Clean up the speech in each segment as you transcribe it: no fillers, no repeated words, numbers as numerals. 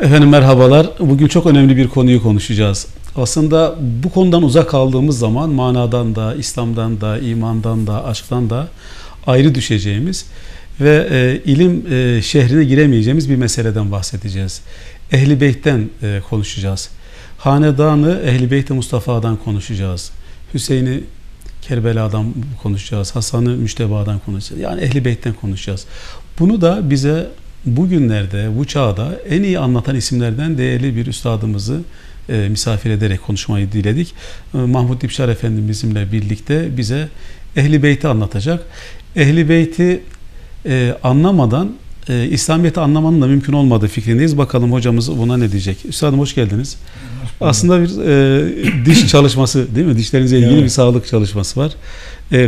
Efendim merhabalar. Bugün çok önemli bir konuyu konuşacağız. Aslında bu konudan uzak kaldığımız zaman manadan da, İslam'dan da, imandan da, aşktan da ayrı düşeceğimiz ve ilim şehrine giremeyeceğimiz bir meseleden bahsedeceğiz. Ehl-i Beyt'ten konuşacağız. Hanedanı Ehl-i Beyt-i Mustafa'dan konuşacağız. Hüseyin'i Kerbela'dan konuşacağız. Hasan'ı Müşteba'dan konuşacağız. Yani Ehl-i Beyt'ten konuşacağız. Bunu da bize bugünlerde, bu çağda en iyi anlatan isimlerden değerli bir üstadımızı misafir ederek konuşmayı diledik. Mahmud Dibşar Efendimizimle birlikte bize Ehl-i Beyt'i anlatacak. Ehl-i Beyt'i anlamadan İslamiyet'i anlamanın da mümkün olmadığı fikrindeyiz. Bakalım hocamız buna ne diyecek? Üstadım hoş geldiniz. Aslında bir diş çalışması değil mi? Dişlerinize ilgili bir sağlık çalışması var.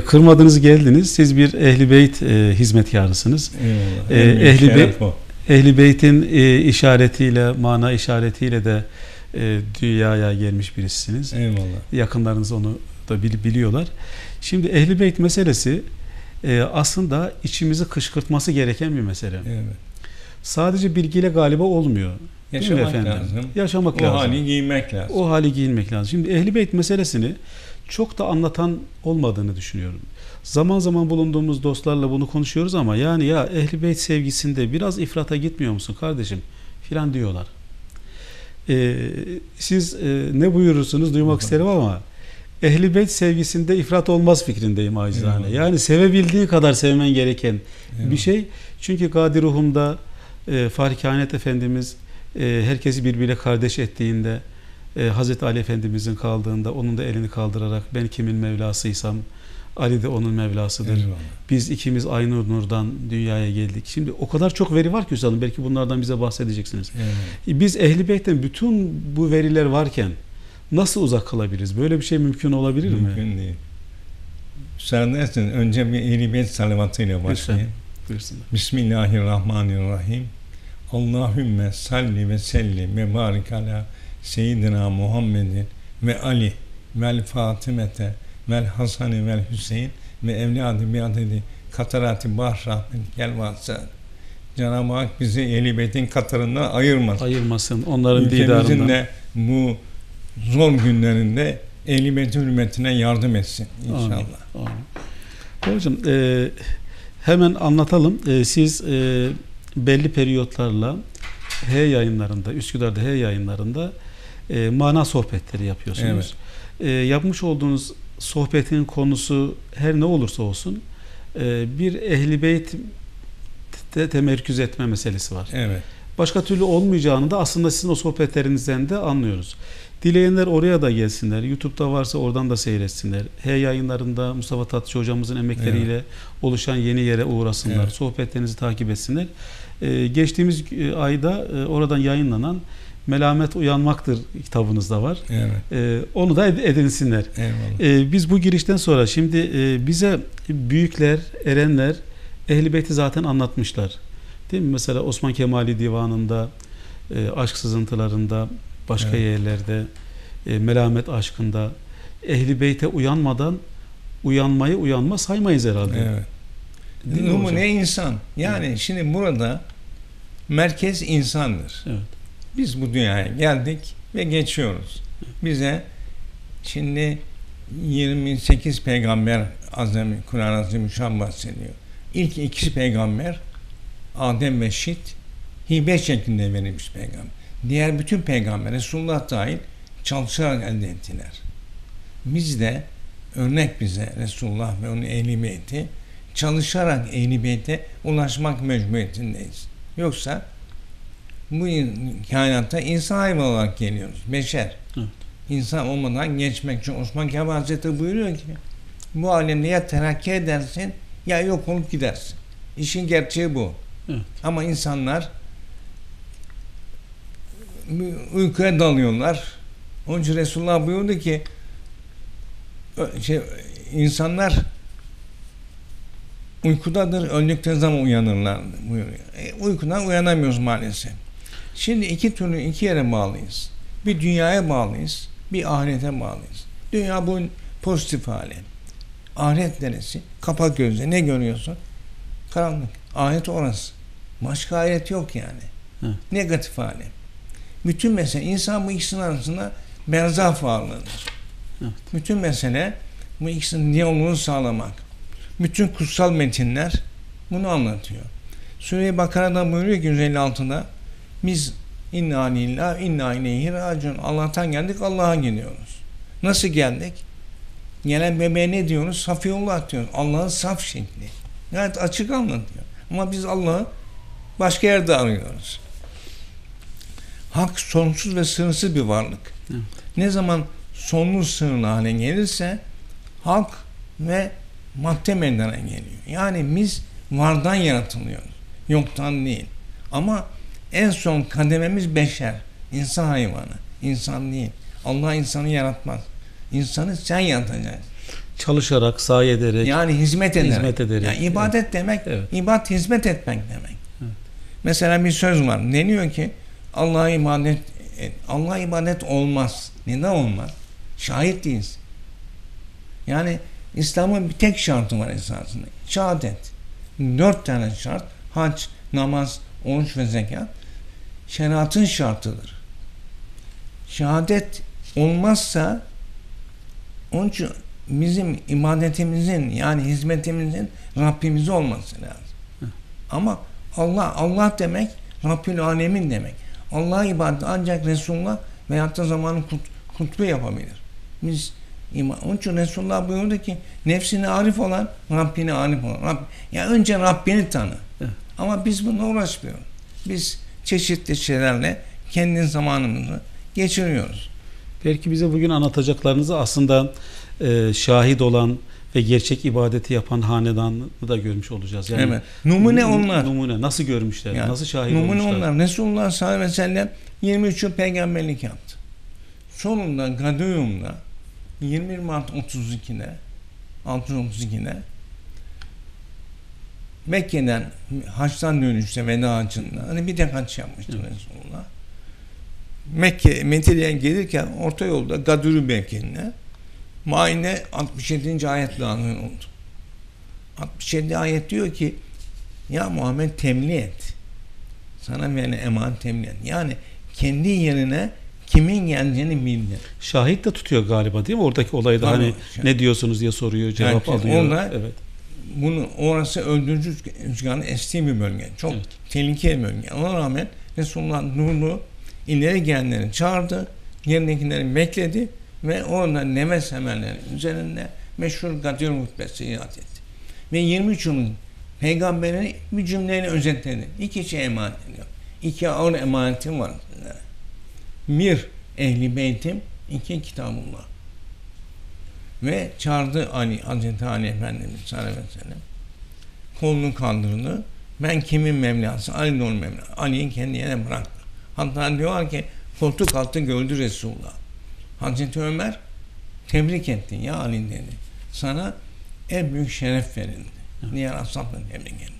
Kırmadınız geldiniz. Siz bir Ehl-i Beyt hizmetkarısınız. Ehl-i Beyt'in işaretiyle, mana işaretiyle de dünyaya gelmiş birisisiniz. Eyvallah. Yakınlarınız onu da biliyorlar. Şimdi Ehl-i Beyt meselesi aslında içimizi kışkırtması gereken bir mesele. Evet. Sadece bilgiyle galiba olmuyor. Yaşamak lazım. Yaşamak lazım. O hali giyinmek lazım. O hali giyinmek lazım. Şimdi Ehl-i Beyt meselesini çok da anlatan olmadığını düşünüyorum. Zaman zaman bulunduğumuz dostlarla bunu konuşuyoruz ama yani ya Ehl-i Beyt sevgisinde biraz ifrata gitmiyor musun kardeşim filan diyorlar. Siz ne buyurursunuz duymak isterim ama Ehl-i Beyt sevgisinde ifrat olmaz fikrindeyim acizane. Yani sevebildiği kadar sevmen gereken bir şey. Çünkü Gadi Ruhum'da Farikhanet Efendimiz herkesi birbiriyle kardeş ettiğinde, Hazreti Ali Efendimizin kaldığında onun da elini kaldırarak ben kimin Mevlasıysam Ali de onun Mevlasıdır. Eyvallah. Biz ikimiz aynı nurdan dünyaya geldik. Şimdi o kadar çok veri var ki üstadım, belki bunlardan bize bahsedeceksiniz. Eyvallah. Biz Ehl-i Beyt'ten bütün bu veriler varken nasıl uzak kalabiliriz? Böyle bir şey mümkün olabilir mi? Mümkün değil. Müsaade edersen önce bir Ehl-i Beyt salavatıyla başlayayım. Bismillahirrahmanirrahim. Allahümme salli ve sellim ve barik ala Seyyidina Muhammedin ve Ali vel Fatimete vel Hasan vel Hüseyin ve evladı biadedi katarati bahrahmin gel vasat. Cenab-ı Hak bizi Ehl-i Beyt'in katarından ayırmasın. Ayırmasın. Onların didarından. Ülkemizin de bu zor günlerinde Ehl-i Beyt hürmetine yardım etsin inşallah. Amin. Hocam hemen anlatalım. Siz belli periyotlarla H yayınlarında, Üsküdar'da H yayınlarında mana sohbetleri yapıyorsunuz. Evet. Yapmış olduğunuz sohbetin konusu her ne olursa olsun bir Ehl-i Beyt'te temerküz etme meselesi var. Evet. Başka türlü olmayacağını da aslında sizin o sohbetlerinizden de anlıyoruz. Dileyenler oraya da gelsinler. YouTube'da varsa oradan da seyretsinler. H yayınlarında Mustafa Tatçı hocamızın emekleriyle oluşan yeni yere uğrasınlar. Evet. Sohbetlerinizi takip etsinler. Geçtiğimiz ayda oradan yayınlanan Melamet Uyanmaktır kitabınızda var. Evet. Onu da edinsinler. Biz bu girişten sonra şimdi bize büyükler, erenler Ehl-i Beyt'i zaten anlatmışlar. Değil mi? Mesela Osman Kemali Divanı'nda, Aşk Sızıntıları'nda, başka yerlerde, Melamet Aşkı'nda Ehl-i Beyt'e uyanmadan uyanmayı uyanma saymayız herhalde. Evet. Bu ne insan? Yani şimdi burada merkez insandır. Evet. Biz bu dünyaya geldik ve geçiyoruz. Bize şimdi 28 peygamber Kur'an-ı Azimüşşan bahsediyor. İlk ikisi peygamber Adem ve Şit hibe şeklinde verilmiş peygamber. Diğer bütün peygamber Resulullah dahil çalışarak elde ettiler. Biz de örnek bize Resulullah ve onun Ehl-i Beyt'i çalışarak Ehl-i Beyt'e ulaşmak mecburiyetindeyiz. Yoksa bu kainatta insan hayvan olarak geliyoruz. Beşer. Evet. İnsan olmadan geçmek için Osman Kemal Hazretleri buyuruyor ki bu alemde ya terakki edersin ya yok olup gidersin. İşin gerçeği bu. Evet. Ama insanlar uykuya dalıyorlar. Onun için Resulullah buyurdu ki insanlar uykudadır, öldükleri zaman uyanırlar buyuruyor. Uykudan uyanamıyoruz maalesef. Şimdi iki türlü iki yere bağlıyız. Bir dünyaya bağlıyız, bir ahirete bağlıyız. Dünya bunun pozitif hali. Ahiret neresi? Kapak gözle. Ne görüyorsun? Karanlık. Ahiret orası. Başka ahiret yok yani. Negatif hali. bütün mesele, insan bu ikisinin arasında berzah varlığıdır. Evet. Bütün mesele bu ikisinin diyaloğunu sağlamak. Bütün kutsal metinler bunu anlatıyor. Sure-i Bakara'da buyuruyor ki 156'da biz inna lillahi inna ileyhi raciun. Allah'tan geldik, Allah'a gidiyoruz. Nasıl geldik? Gelen bebeğe ne diyoruz? Safiyullah diyoruz. Allah'ın saf şekli. Gayet açık anlatıyor. Ama biz Allah'ı başka yerde arıyoruz. Hak sonsuz ve sınırsız bir varlık. Evet. Ne zaman sonlu sınırlı hale gelirse hak ve madde meydana geliyor. Yani biz vardan yaratılıyoruz. Yoktan değil. Ama en son kadememiz beşer. İnsan hayvanı. İnsan değil. Allah insanı yaratmaz. İnsanı sen yaratacaksın. Çalışarak, sahi ederek. Yani hizmet ederek. Hizmet ederek. Yani ibadet evet. demek, evet. ibadet hizmet etmek demek. Evet. Mesela bir söz var. Deniyor ki Allah'a ibadet olmaz. Neden olmaz? Şahit değiliz. Yani İslam'ın bir tek şartı var esasında. Şehadet. 4 tane şart. Hac, namaz, oruç ve zekat. Şeriatın şartıdır. Şehadet olmazsa onun için bizim ibadetimizin yani hizmetimizin Rabbimiz olması lazım. Hı. Ama Allah demek Rabbül Alemin demek. Allah'a ibadet ancak Resulullah veyahut da zamanın kutbu yapabilir. Onun için Resulullah buyurdu ki nefsine arif olan Rabbine arif olan. Yani önce Rabbini tanı. Hı. Ama biz bununla uğraşmıyoruz. Biz çeşitli şeylerle kendi zamanımızı geçiriyoruz. Belki bize bugün anlatacaklarınızı aslında şahit olan ve gerçek ibadeti yapan hanedanı da görmüş olacağız. Yani evet. Numune onlar. Numune. Nasıl görmüşler? Yani, nasıl şahit numune olmuşlar? Numune onlar. Resulullah sallallahu aleyhi ve sellem 23 yıl peygamberlik yaptı. Sonunda Gadium'da 21 Mart 632'de Mekke'den haçtan dönüşte veda hacında hani bir tek haç yapmıştı evet. Resulullah. Medine'ye gelirken orta yolda Gadürü Mekke'ne Maide 67. ayetle anlıyor oldu. 67. ayet diyor ki ya Muhammed tebliğ et. Sana yani eman tebliğ et. Yani kendi yerine kimin geleceğini bildir. Şahit de tutuyor galiba değil mi? Oradaki olayda tamam, hani şahit. Ne diyorsunuz diye soruyor, cevap herkes alıyor. Onda, evet. Bunu, orası öldürücü rüzgarın estiği bir bölge. Çok evet. tehlikeli bir bölge. Ona rağmen Resulullah nurlu ileri gelenleri çağırdı. Yerindekileri bekledi. Ve onların nemes emelleri üzerinde meşhur Gadir hutbesi iat etti. Ve 23 yılın peygamberini bir cümleyle özetledi. İki şey emanet ediyor. İki ağır emanetim var. Bir, Ehl-i Beyt'im. İki, Kitabullah. Ve çağırdı Ali, Hazreti Ali Efendimiz sallallahu aleyhi ve sellem. Kolunu kaldırdı. Ben kimin Mevlası? Ali'nin onun Mevlası. Ali'yi kendi yerine bıraktı. Hatta diyorlar ki koltuk altı gördü Resulullah. Hazreti Ömer tebrik etti ya Ali dedi. Sana en büyük şeref verildi. Diğer ashabla tebrik etti.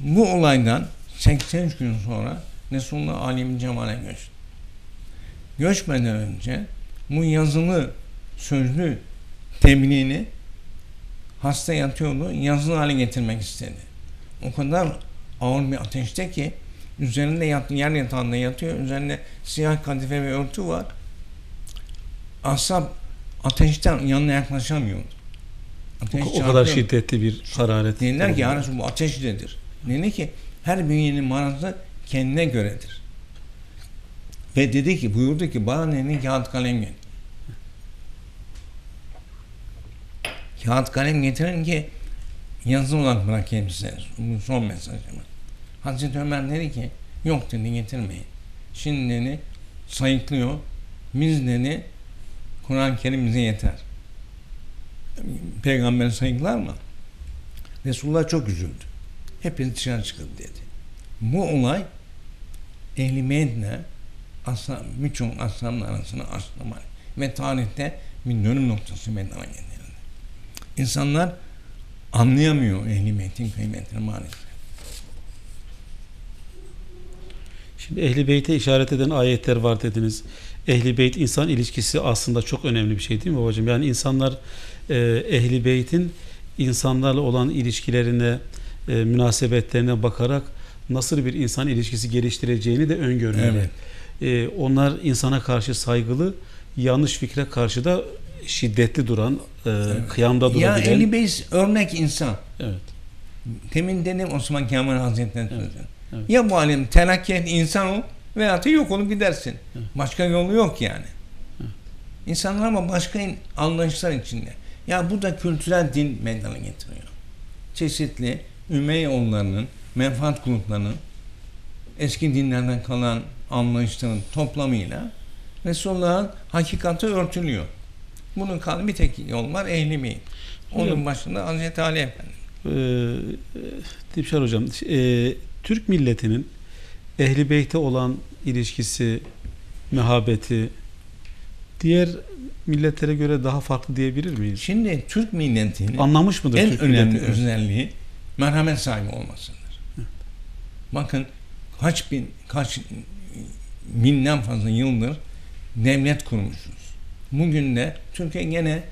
Bu olaydan 83 gün sonra Resulullah Ali'nin cemale göçtü. Göçmeden önce bu yazılı sözlü tebliğini hasta yatıyordu. Yazılı hale getirmek istedi. O kadar ağır bir ateşte ki üzerinde yer yatağında yatıyor. Üzerinde siyah kadife ve örtü var. Ashab ateşten yanına yaklaşamıyordu. Ateş o kadar şiddetli bir hararet. Dediler ki yani bu ateş nedir? Dedi ki her bünyenin manası kendine göredir. Ve dedi ki buyurdu ki bana dedi kağıt kalem getir. Kağıt kalem getirin ki yazılı olarak bırakayım size. Bu son mesajımı. Hazreti Ömer dedi ki yok dedi getirmeyin. Şimdi dedi sayıklıyor. Biz dedi Kur'an-ı Kerim bize yeter. Peygamber sayıklar mı? Resulullah çok üzüldü. Hepiniz dışarı çıkın dedi. Bu olay Ehl-i Medine birçok ashabın arasına açılma ve tarihte bir dönüm noktası meydana geldi. İnsanlar anlayamıyor Ehl-i Beyt'in kıymetini maalesef. Şimdi Ehl-i Beyt'e işaret eden ayetler var dediniz. Ehl-i Beyt insan ilişkisi aslında çok önemli bir şey değil mi babacığım? Yani insanlar Ehl-i Beyt'in insanlarla olan ilişkilerine, münasebetlerine bakarak nasıl bir insan ilişkisi geliştireceğini de öngörmeli. Evet. Onlar insana karşı saygılı, yanlış fikre karşı da şiddetli duran, evet, kıyamda durabilen. Ya 55 örnek insan. Evet. Temin dedim Osman Kemal Hazretleri'nin. Evet. Evet. Ya bu alem telakki et, insan ol veyahut yok olup gidersin. Evet. Başka yolu yok yani. Evet. İnsanlar ama başka anlayışlar içinde. Ya bu da kültürel din meydana getiriyor. Çeşitli ümey onlarının, menfaat gruplarının eski dinlerden kalan anlayışların toplamıyla Resulullah'ın hakikati örtülüyor. Bunun kalan bir tek yol var, ehli miyim? Onun başında Hazreti Ali Efendimiz. Dipşar Hocam, Türk milletinin Ehl-i Beyt'e olan ilişkisi, mehabeti diğer milletlere göre daha farklı diyebilir miyiz? Şimdi Türk milletinin anlamış mıdır en Türk önemli özelliği merhamet sahibi olmasıdır. Evet. Bakın kaç binden fazla yıldır devlet kurmuşuz. Bugün de Türkiye gene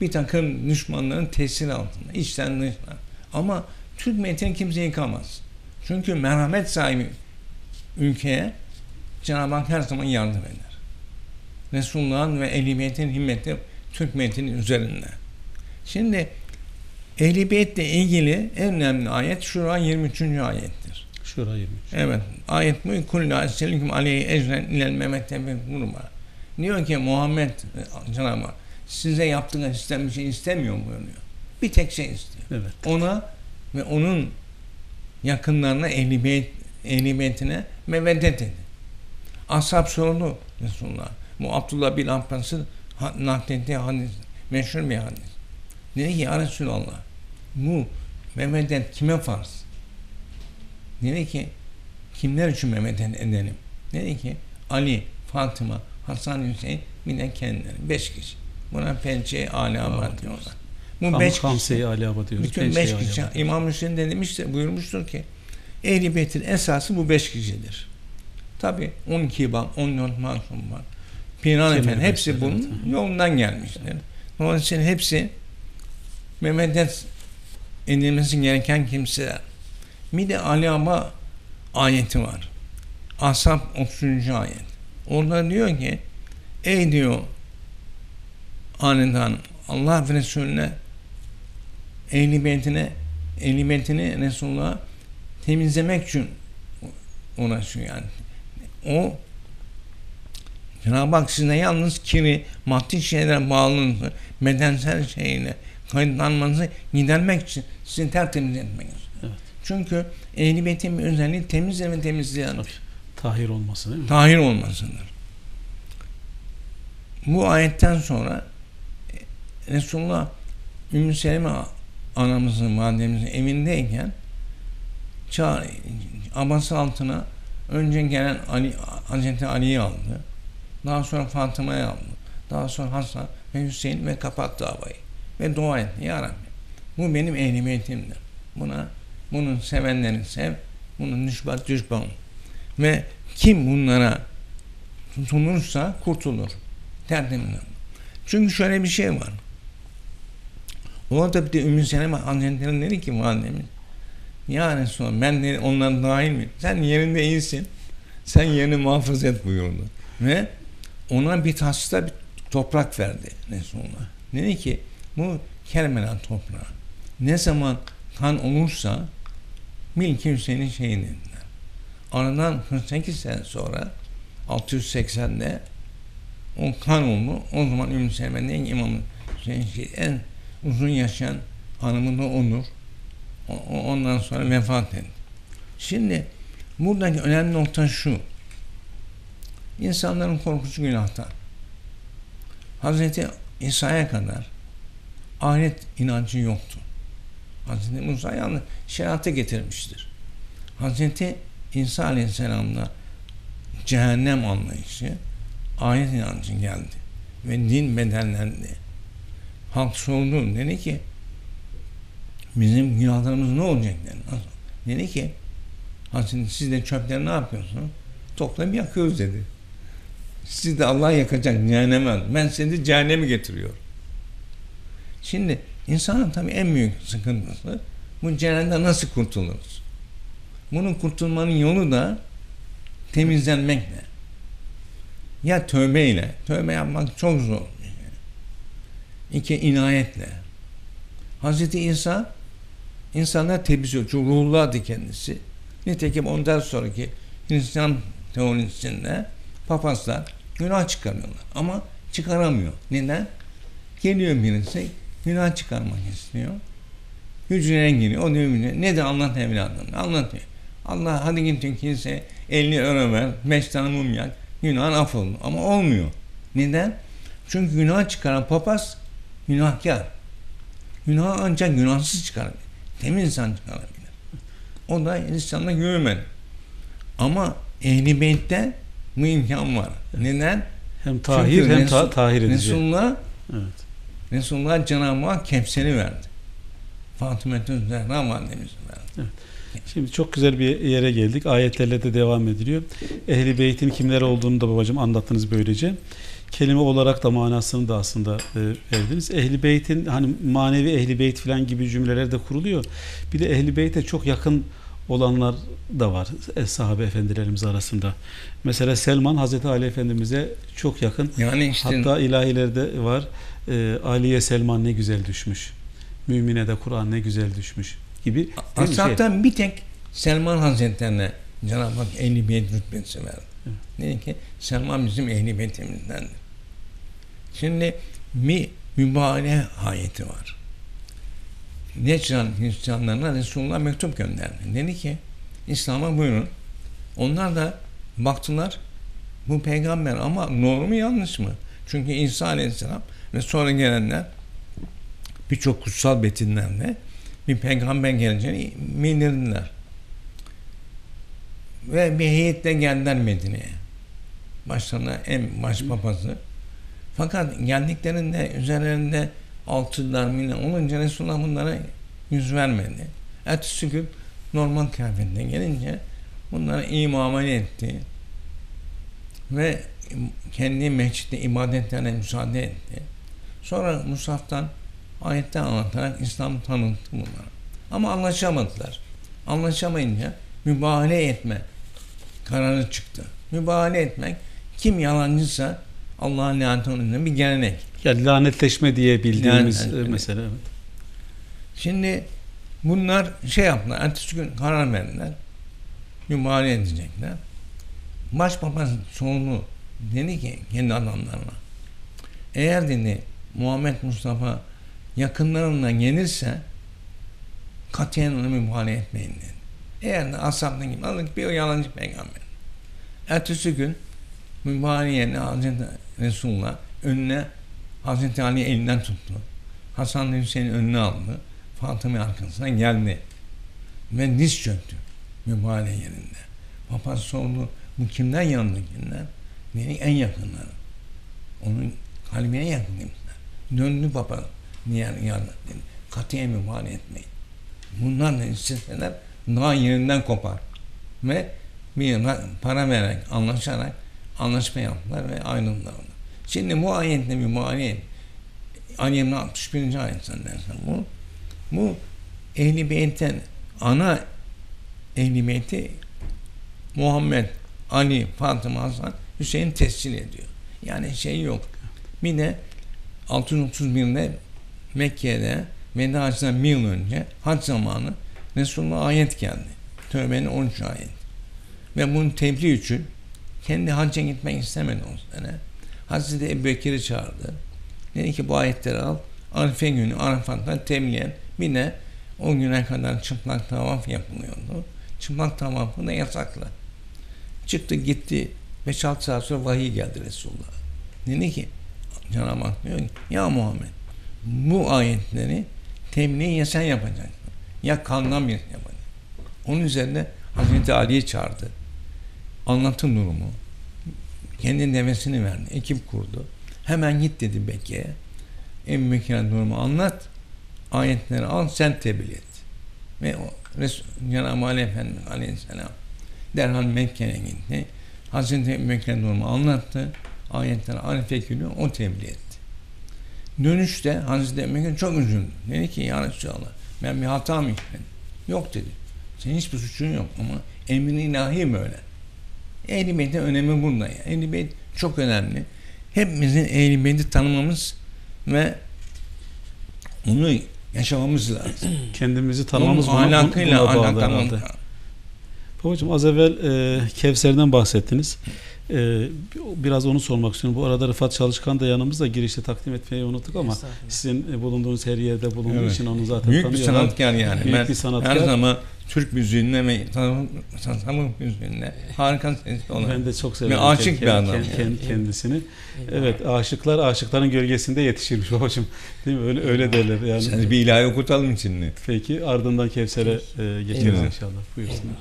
bir takım düşmanların tesiri altında, içten dıştan. Ama Türk milletini kimse yıkamaz. Çünkü merhamet sahibi ülkeye Cenab-ı Hak her zaman yardım eder. Resulullah'ın ve Ehl-i Beyt'in himmeti Türk milletinin üzerinde. Şimdi Ehl-i Beyt'le ilgili en önemli ayet Şura 23. ayettir. Şura 23. Evet. Ayet bu. Kulla esselüküm aleyhi ecren ilel memetten bir kurma. Diyor ki Muhammed Cenab-ı Hak size yaptığınız sistem bir şey istemiyor mu? Bir tek şey istiyor. Evet. Ona ve onun yakınlarına, Ehl-i Beyt'ine meveddet edin. Ashab sordu Resulullah. Bu Abdullah bin Abbas'ın naklettiği hadis, meşhur bir hadis. Dedi ki ya Resulallah, bu meveddet kime farz? Dedi ki kimler için meveddet edelim? Dedi ki Ali, Fatıma, Hasan, Hüseyin, bir de kendileri. 5 kişi. Buna pençe-i alâba diyorlar. Bu 5 kişi. Bütün 5 kişi. İmam Hüseyin de demişti, buyurmuştur ki Ehl-i Beyt'in esası bu 5 kişidir. Tabi 12 imam, 14 masum var. Piran Efendi hepsi bunun yolundan gelmişler. Dolayısıyla hepsi memedet edilmesi gereken kimseler. Bir de alama ayeti var. Ashab 30. ayet. Orada diyor ki ey diyor aniden Allah ve Resulüne Ehl-i Beyt'ini Resulullah'a temizlemek için uğraşıyor yani. O Cenab-ı Hak sizinle yalnız kiri, maddi şeylere bağlılığınızı, bedensel şeyle kayıtlanmanızı gidermek için sizi tertemiz etmeniz. Evet. Çünkü Ehl-i Beyt'in bir özelliği temiz ve temizleyendir. Tahir olması değil mi? Tahir olmasıdır. Bu ayetten sonra Resulullah Ümmü Seleme anamızın, validemizin evindeyken abası altına önce gelen Ali, Hazreti Ali'yi aldı. Daha sonra Fatıma'yı aldı. Daha sonra Hasan ve Hüseyin ve kapattı abayı. Ve dua etti. Ya Rabbi bu benim Ehl-i Beytimdir. Bunun sevenlerini sev, bunun düşman. Ve kim bunlara tutunursa kurtulur. Tertemiz. Çünkü şöyle bir şey var. O da bir de Ümmü Seleme Hazretleri dedi ki validemiz ya Resulallah ben dedi, ondan dahil mi? Sen yerinde iyisin. Sen yerini muhafaza et buyurdu. Ve ona bir taşta bir toprak verdi Resulullah. Dedi ki bu Kerbela toprağı. Ne zaman kan olursa bil ki Hüseyin'in şeyi dediler. Aradan 48 sene sonra 680'de o kan oldu. O zaman Ümmü Seleme'nin en imamı en uzun yaşayan hanımı da Onur. Ondan sonra vefat etti. Şimdi buradaki önemli nokta şu. İnsanların korkusu günahtan. Hazreti İsa'ya kadar ahiret inancı yoktu. Hazreti Musa yalnız şeriatı getirmiştir. Hazreti İsa Aleyhisselam'da cehennem anlayışı, ahiret inancı geldi ve din bedellendi. Halk sordu, dedi ki bizim günahlarımız ne olacak? Dedi ki Hazreti siz de çöpleri ne yapıyorsunuz? Toplayıp yakıyoruz dedi. Siz de Allah yakacak cehenneme. Ben sizi cehennemi getiriyorum. Şimdi insanın tabii en büyük sıkıntısı bu cehennemden nasıl kurtuluruz? Bunun kurtulmanın yolu da temizlenmekle. Ya tövbeyle. Tövbe yapmak çok zor. İki, inayetle. Hz. İsa insanlar temiz edici ruhlardı kendisi. Nitekim ondan sonraki Hristiyan teolojisinde papazlar günah çıkarıyorlar. Ama çıkaramıyor. Neden? Geliyor birisi günah çıkarmak istiyor. Hücreye giriyor. O diyor ne de anlat evladım. Anlatıyor. Allah hadi gittin kilise 50 euro ver, 5 tane mum yak, günahın af oldu. Ama olmuyor. Neden? Çünkü günah çıkaran papaz günahkar. Günah ancak günahsız çıkarabilir. Temiz insan çıkarabilir. O da Hristiyan'da görmedi. Ama Ehl-i Beyt'te bu imkan var. Neden? Hem tahir hem tahir edici. Resulullah, evet. Resulullah Cenab-ı Hak Kevser'i verdi. Fatıma-tü Zehra validemiz verdi. Evet. Şimdi çok güzel bir yere geldik. Ayetlerle de devam ediliyor. Ehl-i Beyt'in kimler olduğunu da babacığım anlattınız böylece. Kelime olarak da manasını da aslında verdiniz. Ehl-i Beyt'in hani manevi Ehl-i Beyt falan gibi cümleler de kuruluyor. Bir de Ehl-i Beyt'e çok yakın olanlar da var sahabe efendilerimiz arasında. Mesela Selman Hazreti Ali Efendimiz'e çok yakın. Yani işte, hatta ilahilerde var. Ali'ye Selman ne güzel düşmüş. Mümine de Kur'an ne güzel düşmüş gibi. Ashabtan bir tek Selman Hazretlerine Cenab-ı Hak Ehl-i Beyt rütbesi verdi. Evet. Dedi ki Selman bizim Ehl-i Beytimizdendir. Şimdi mübale ayeti var. Necran Hristiyanlarına Resulullah mektup gönderdi. Dedi ki İslam'a buyurun. Onlar da baktılar bu peygamber ama doğru mu yanlış mı? Çünkü İsa Aleyhisselam ve sonra gelenler birçok kutsal betinlerle bir peygamber geleceğini bildirdiler. Ve bir heyetle geldiler Medine'ye. Başlarına en başpapazı. Fakat geldiklerinde üzerlerinde altınlar mine olunca Resulullah bunlara yüz vermedi. Ertesi gün normal kıyafetle gelince bunlara iyi muamele etti. Ve kendi mescitte ibadetlerine müsaade etti. Sonra Musaf'tan ayetten anlatarak İslam'ı tanıttı bunlara. Ama anlaşamadılar. Anlaşamayınca mübahale etme kararı çıktı. Mübahale etmek kim yalancıysa Allah'ın lanetinden bir gelenek. Yani lanetleşme diye bildiğimiz mesele. Evet. Şimdi bunlar yaptılar. Ertesi gün karar verdiler. Mübahale edecekler. Başpapaz sorunu dedi ki kendi adamlarına. Eğer dedi Muhammed Mustafa yakınlarından gelirse katiyen ona mübahale etmeyin dedi. Eğer de ashabdan gibi aldık bir yalancı peygamber. Ertesi gün mübareye Hazreti Resulullah önüne Hazreti Ali'yi elinden tuttu. Hasan Hüseyin'i önüne aldı. Fatıma'yı arkasından geldi. Ve diz çöktü mübareye yerinde. Papaz sordu bu kimden yanındakinden? Benim en yakınları. Onun kalbine yakın demişler. Döndü papaz. Katiye mübareye etmeyin. Bunlarla isteseler daha yerinden kopar. Ve bir para vererek, anlaşarak anlaşma yaptılar ve ayrıldılar. Şimdi bu ayetle mübahale edin. Alem'in 61. ayetinden dersen bu Ehl-i Beyt'ten ana Ehl-i Beyt'i Muhammed, Ali, Fatıma, Hasan, Hüseyin tescil ediyor. Yani yok. Bir de 631'de Mekke'de Veda Hacı'dan bir yıl önce hac zamanı Resulullah ayet geldi. Tövbenin 13 ayet. Ve bunun tebliğ için kendi hacca gitmek istemedi o sene. Hazreti Ebubekir'i çağırdı. Dedi ki bu ayetleri al. Arife günü Arafat'ta tebliğen bir de o güne kadar çıplak tavaf yapılıyordu. Çıplak tavafı da yasaklı. Çıktı gitti. 5-6 saat sonra vahiy geldi Resulullah. Dedi ki Cenab-ı Hak diyor ki ya Muhammed bu ayetleri tebliği ya sen yapacaksın ya kandan bir yapacaksın. Onun üzerine Hazreti Ali'yi çağırdı. Anlatım durumu. Kendi devesini verdi. Ekip kurdu. Hemen git dedi Bekir'e. Ebubekir'e durumu anlat. Ayetleri al sen tebliğ et. Ve Cenab-ı Ali Efendimiz Aleyhisselam derhal Mekke'ye gitti. Hazreti Ebubekir'e durumu anlattı. Ayetleri Arife günü o tebliğ etti. Dönüşte Hazreti Ebubekir çok üzüldü. Dedi ki ya Resulallah ben bir hata mı işledim? Yok dedi. Senin hiçbir suçun yok ama emri ilahi böyle. Ehl-i Beyt'in önemi burada. Ehl-i Beyt çok önemli. Hepimizin Ehl-i Beyt'i tanımamız ve onu yaşamamız lazım. Kendimizi tanımamız ahlakıyla alakalı. Babacığım az evvel Kevser'den bahsettiniz. Biraz onu sormak istiyorum. Bu arada Rıfat Çalışkan da yanımızda, girişte takdim etmeyi unuttuk ama sizin bulunduğunuz her yerde bulunduğu için onu zaten büyük tanıyorlar. Bir sanatkar yani. Büyük bir sanatkar. Her zaman Türk müziğine ve sanat müziğine harika sesli olan. Ben de çok seviyorum. Ve aşık bir adam. Kendisini. Evet, aşıkların gölgesinde yetişirmiş babacığım. Değil mi? Öyle derler. Yani. Sen bir ilahi okutalım şimdi. Peki ardından Kevser'e geçeriz inşallah. Buyursunlar.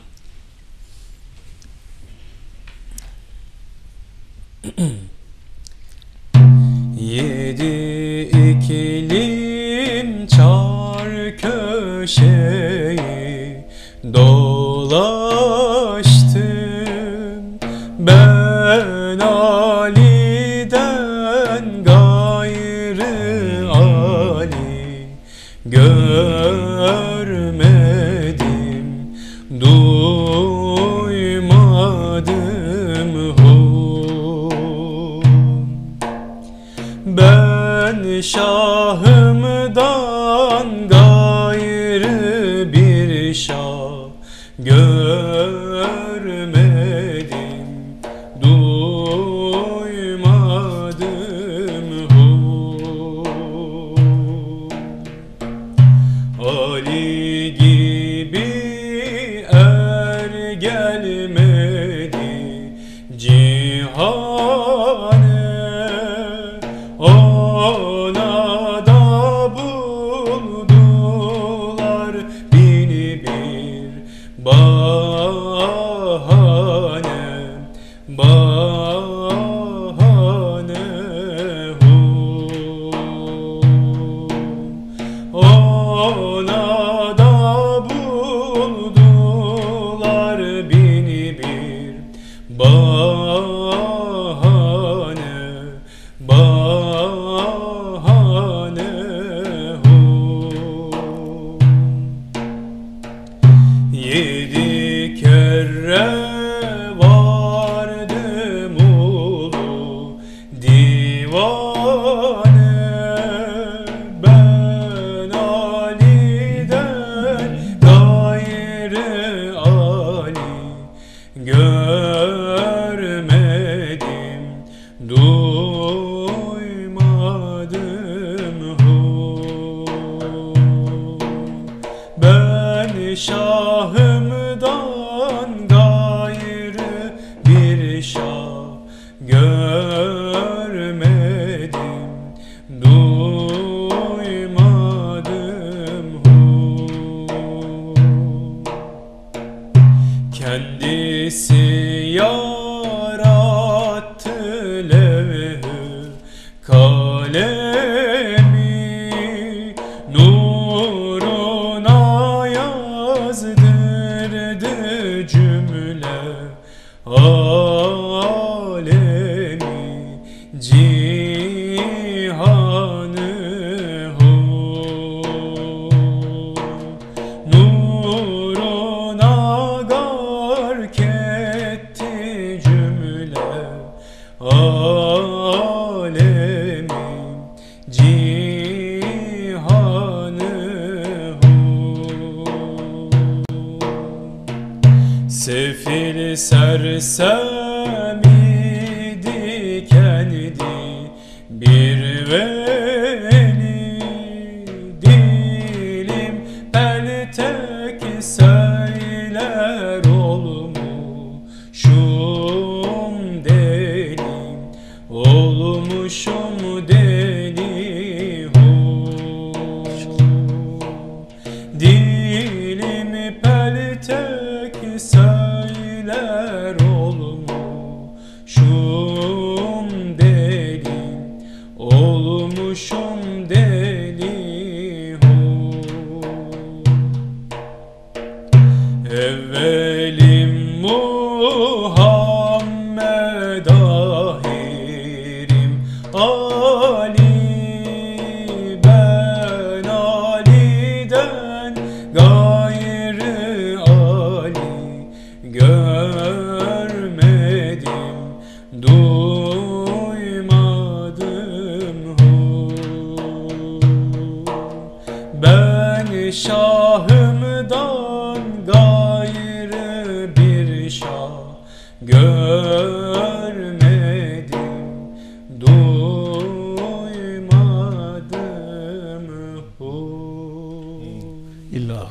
Yedi iklim çar köşeyi dolaştım ben Ali'den gayrı Ali görmedim duymadım ben şahımdan gayrı bir şah görmedim, duymadım Ali gibi er gelmedi cihane ona da buldular beni bir bahane ona da buldular beni bir bahane yedi kere vardım ulu divane ben Ali'den gayrı Ali görmedim duymadım ben şahımdan gayrı bir şah görmedim duymadım kendisi yarattı levh-i kalemi nuruna yazdırdı cümle alemi cihanı nuruna gark etti cümle alemi cihanı sefil sersemidi kendi bir veli dilim ben tek söyler olmuşum deli olmuşum deli dilim ben tek söyler olmuşum deli olmuşum deli evvelim Muhammed ahirim Ali ben Ali'den gayrı Ali görmedim, duymadım illallah.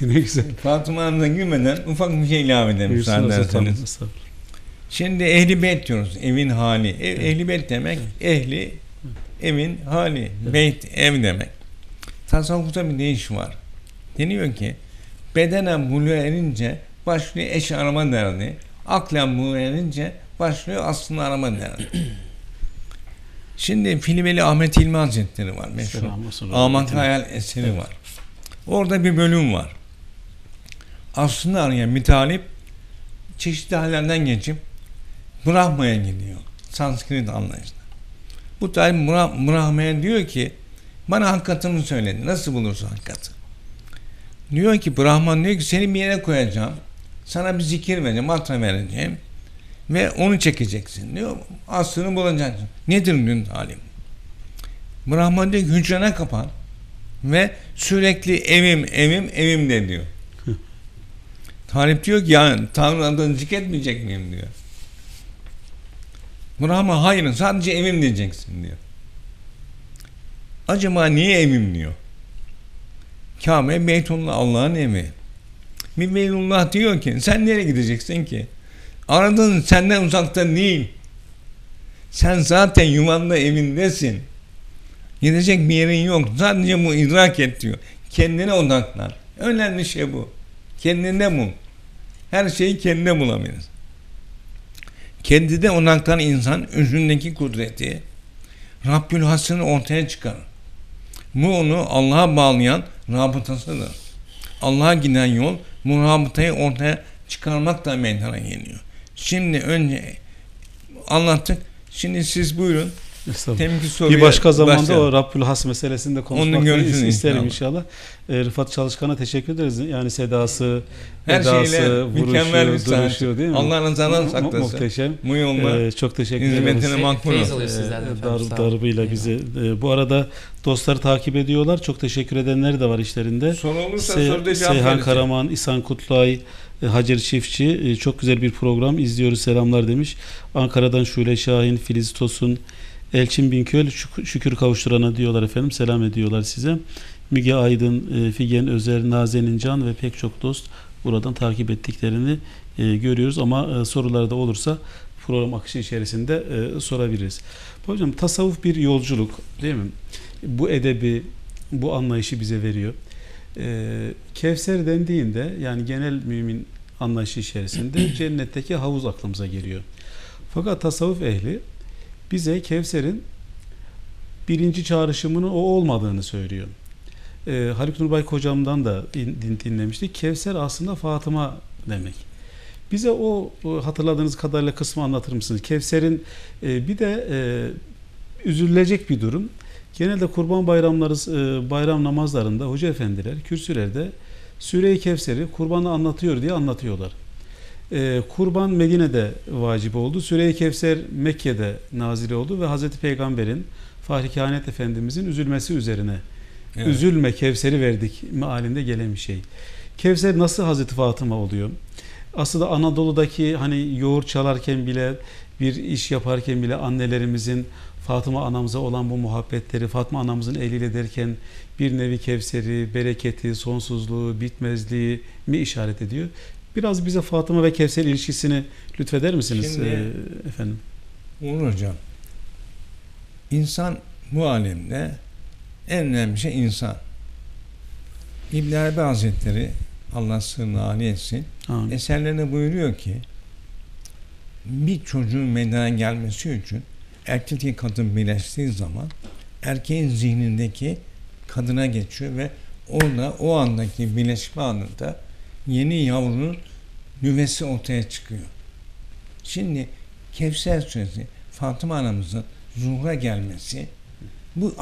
Ne güzel. Fatıma Hanım'dan girmeden ufak bir şey ilave edelim müsaaderseniz. Şimdi ehli beyt diyoruz, evin hali. Ehli beyt demek ehli, evin hali. Beyt, ev demek. Tasavvufta bir değiş var. Deniyor ki bedenen buluğa erince başlıyor eş arama derdi. Aklen buluğa erince başlıyor aslında arama derdi. Şimdi Filibeli Ahmet Hilmi Hazretleri var. Meşhur. Amak Hayal eseri var. Orada bir bölüm var. Aslında arayan mütalip çeşitli hallerden geçip Brahma'ya gidiyor. Sanskrit anlayışında. Bu talip Brahma'ya diyor ki bana hakikatını söyledi. Nasıl bulursun hakikati? Diyor ki Brahman diyor ki seni bir yere koyacağım. Sana bir zikir vereceğim, mantra vereceğim. Ve onu çekeceksin diyor. Aslını bulacaksın. Nedir dün talim? Brahman diyor ki hücrene kapan. Ve sürekli evim, evim, evim de diyor. Talip diyor ki yani Tanrı adını zikretmeyecek miyim diyor. Brahma hayır sadece evim diyeceksin diyor. Acaba niye evim diyor. Kâbe, Beytullah, Allah'ın evi. Bir Beytullah diyor ki sen nereye gideceksin ki? Aradığın senden uzakta değil. Sen zaten yuvanda evindesin. Gidecek bir yerin yok. Sadece bu idrak et diyor. Kendine odaklan. Önemli şey bu. Kendine bul. Her şeyi kendine bulabilir. Kendine odaklanan insan özündeki kudreti Rabbül Has'ını ortaya çıkarır. Bu onu Allah'a bağlayan rabıtasıdır. Allah'a giden yol bu rabıtayı ortaya çıkarmakla meydana geliyor. Şimdi önce anlattık. Şimdi siz buyurun. Bir başka zamanda başlayalım. O Rabbül Has meselesinde konuşmak isterim inşallah. Rıfat Çalışkan'a teşekkür ederiz. Yani sedası, edası, vuruşu, duruşu değil mi? Allah'ın zandan saklasın. Muhteşem. Çok teşekkür ederiz. Darbıyla bizi. Bu arada dostları takip ediyorlar. Çok teşekkür edenler de var işlerinde. Son olursa soruda cevap Seyhan Karaman, İhsan Kutlay, Hacer Çiftçi. Çok güzel bir program izliyoruz. Selamlar demiş. Ankara'dan Şule Şahin, Filiz Tosun, Elçin Binköy, Şükür Kavuşturan'a diyorlar efendim. Selam ediyorlar size. Müge Aydın, Figen Özer, Nazenin Can ve pek çok dost buradan takip ettiklerini görüyoruz. Ama sorular da olursa program akışı içerisinde sorabiliriz. Hocam tasavvuf bir yolculuk değil mi? Bu edebi, bu anlayışı bize veriyor. Kevser dendiğinde yani genel mümin anlayışı içerisinde cennetteki havuz aklımıza geliyor. Fakat tasavvuf ehli bize Kevser'in birinci çağrışımının o olmadığını söylüyor. Haluk Nurbay hocamdan da dinlemiştik. Kevser aslında Fatıma demek. Bize o hatırladığınız kadarıyla kısmı anlatır mısınız? Kevser'in bir de üzülecek bir durum. Genelde kurban bayramları, bayram namazlarında hoca efendiler, kürsülerde Sure-i Kevser'i kurbanı anlatıyor diye anlatıyorlar. Kurban Medine'de vacip oldu. Sure-i Kevser Mekke'de nazil oldu ve Hazreti Peygamber'in Fahri Kainat Efendimiz'in üzülmesi üzerine evet. Üzülme Kevser'i verdik mealinde gelen bir şey. Kevser nasıl Hazreti Fatıma oluyor? Aslında Anadolu'daki hani yoğurt çalarken bile bir iş yaparken bile annelerimizin Fatıma anamıza olan bu muhabbetleri Fatıma anamızın eliyle derken bir nevi Kevser'i, bereketi, sonsuzluğu, bitmezliği mi işaret ediyor? Biraz bize Fatıma ve Kevser ilişkisini lütfeder misiniz şimdi, efendim? Onur hocam, insan bu alemde en önemli şey insan. İbn Arabi Hazretleri Allah sırrını âli etsin. Amin. Eserlerine buyuruyor ki bir çocuğun meydana gelmesi için erkekle kadın birleştiği zaman erkeğin zihnindeki kadına geçiyor ve orada o andaki birleşme anında yeni yavrunun nüvesi ortaya çıkıyor. Şimdi Kevser suresi Fatıma anamızın zuhura gelmesi bu